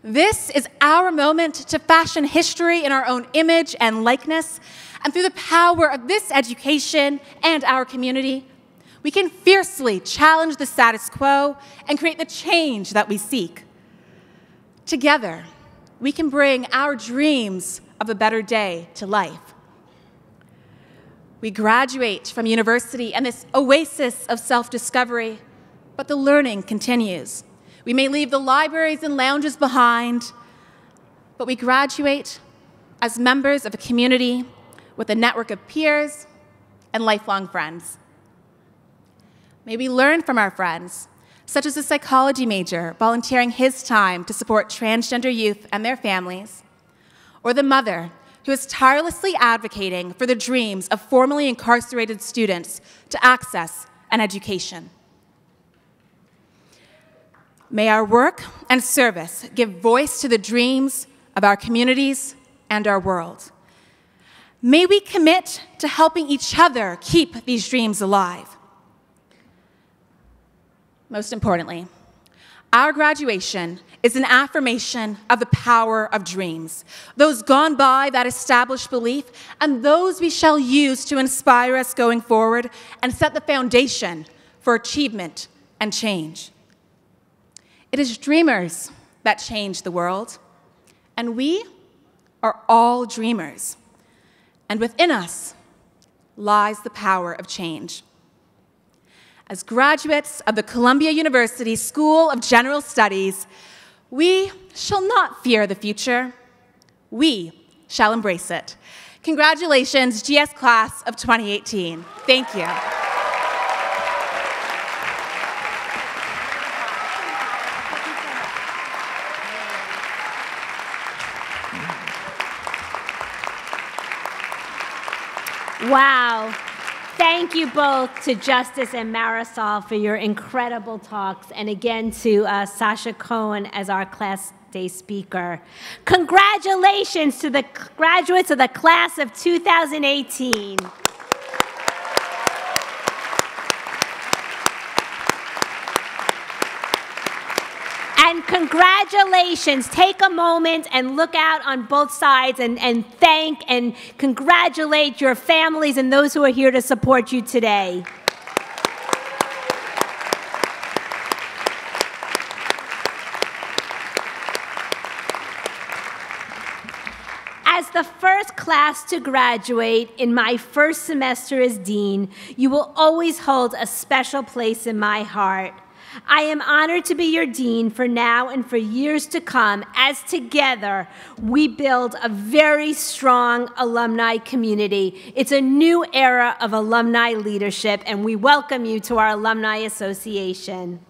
This is our moment to fashion history in our own image and likeness, and through the power of this education and our community, we can fiercely challenge the status quo and create the change that we seek. Together, we can bring our dreams of a better day to life. We graduate from university and this oasis of self-discovery, but the learning continues. We may leave the libraries and lounges behind, but we graduate as members of a community with a network of peers and lifelong friends. May we learn from our friends, such as a psychology major volunteering his time to support transgender youth and their families, or the mother who is tirelessly advocating for the dreams of formerly incarcerated students to access an education. May our work and service give voice to the dreams of our communities and our world. May we commit to helping each other keep these dreams alive. Most importantly, our graduation is an affirmation of the power of dreams, those gone by that established belief, and those we shall use to inspire us going forward and set the foundation for achievement and change. It is dreamers that change the world, and we are all dreamers. And within us lies the power of change. As graduates of the Columbia University School of General Studies, we shall not fear the future. We shall embrace it. Congratulations, GS Class of 2018. Thank you. Wow. Thank you both to Justice and Marysol for your incredible talks, and again to Sasha Cohen as our class day speaker. Congratulations to the graduates of the class of 2018. And congratulations. Take a moment and look out on both sides and thank and congratulate your families and those who are here to support you today. As the first class to graduate in my first semester as dean, you will always hold a special place in my heart. I am honored to be your dean for now and for years to come, as together we build a very strong alumni community. It's a new era of alumni leadership, and we welcome you to our Alumni Association.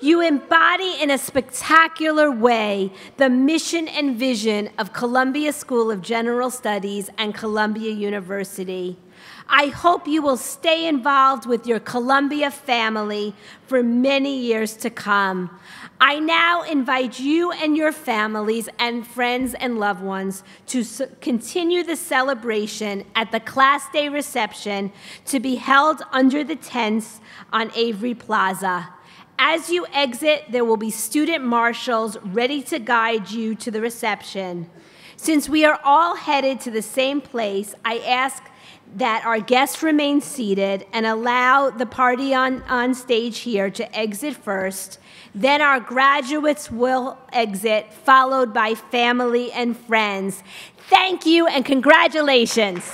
You embody in a spectacular way the mission and vision of Columbia School of General Studies and Columbia University. I hope you will stay involved with your Columbia family for many years to come. I now invite you and your families and friends and loved ones to continue the celebration at the Class Day reception to be held under the tents on Avery Plaza. As you exit, there will be student marshals ready to guide you to the reception. Since we are all headed to the same place, I ask that our guests remain seated and allow the party on stage here to exit first. Then our graduates will exit, followed by family and friends. Thank you and congratulations.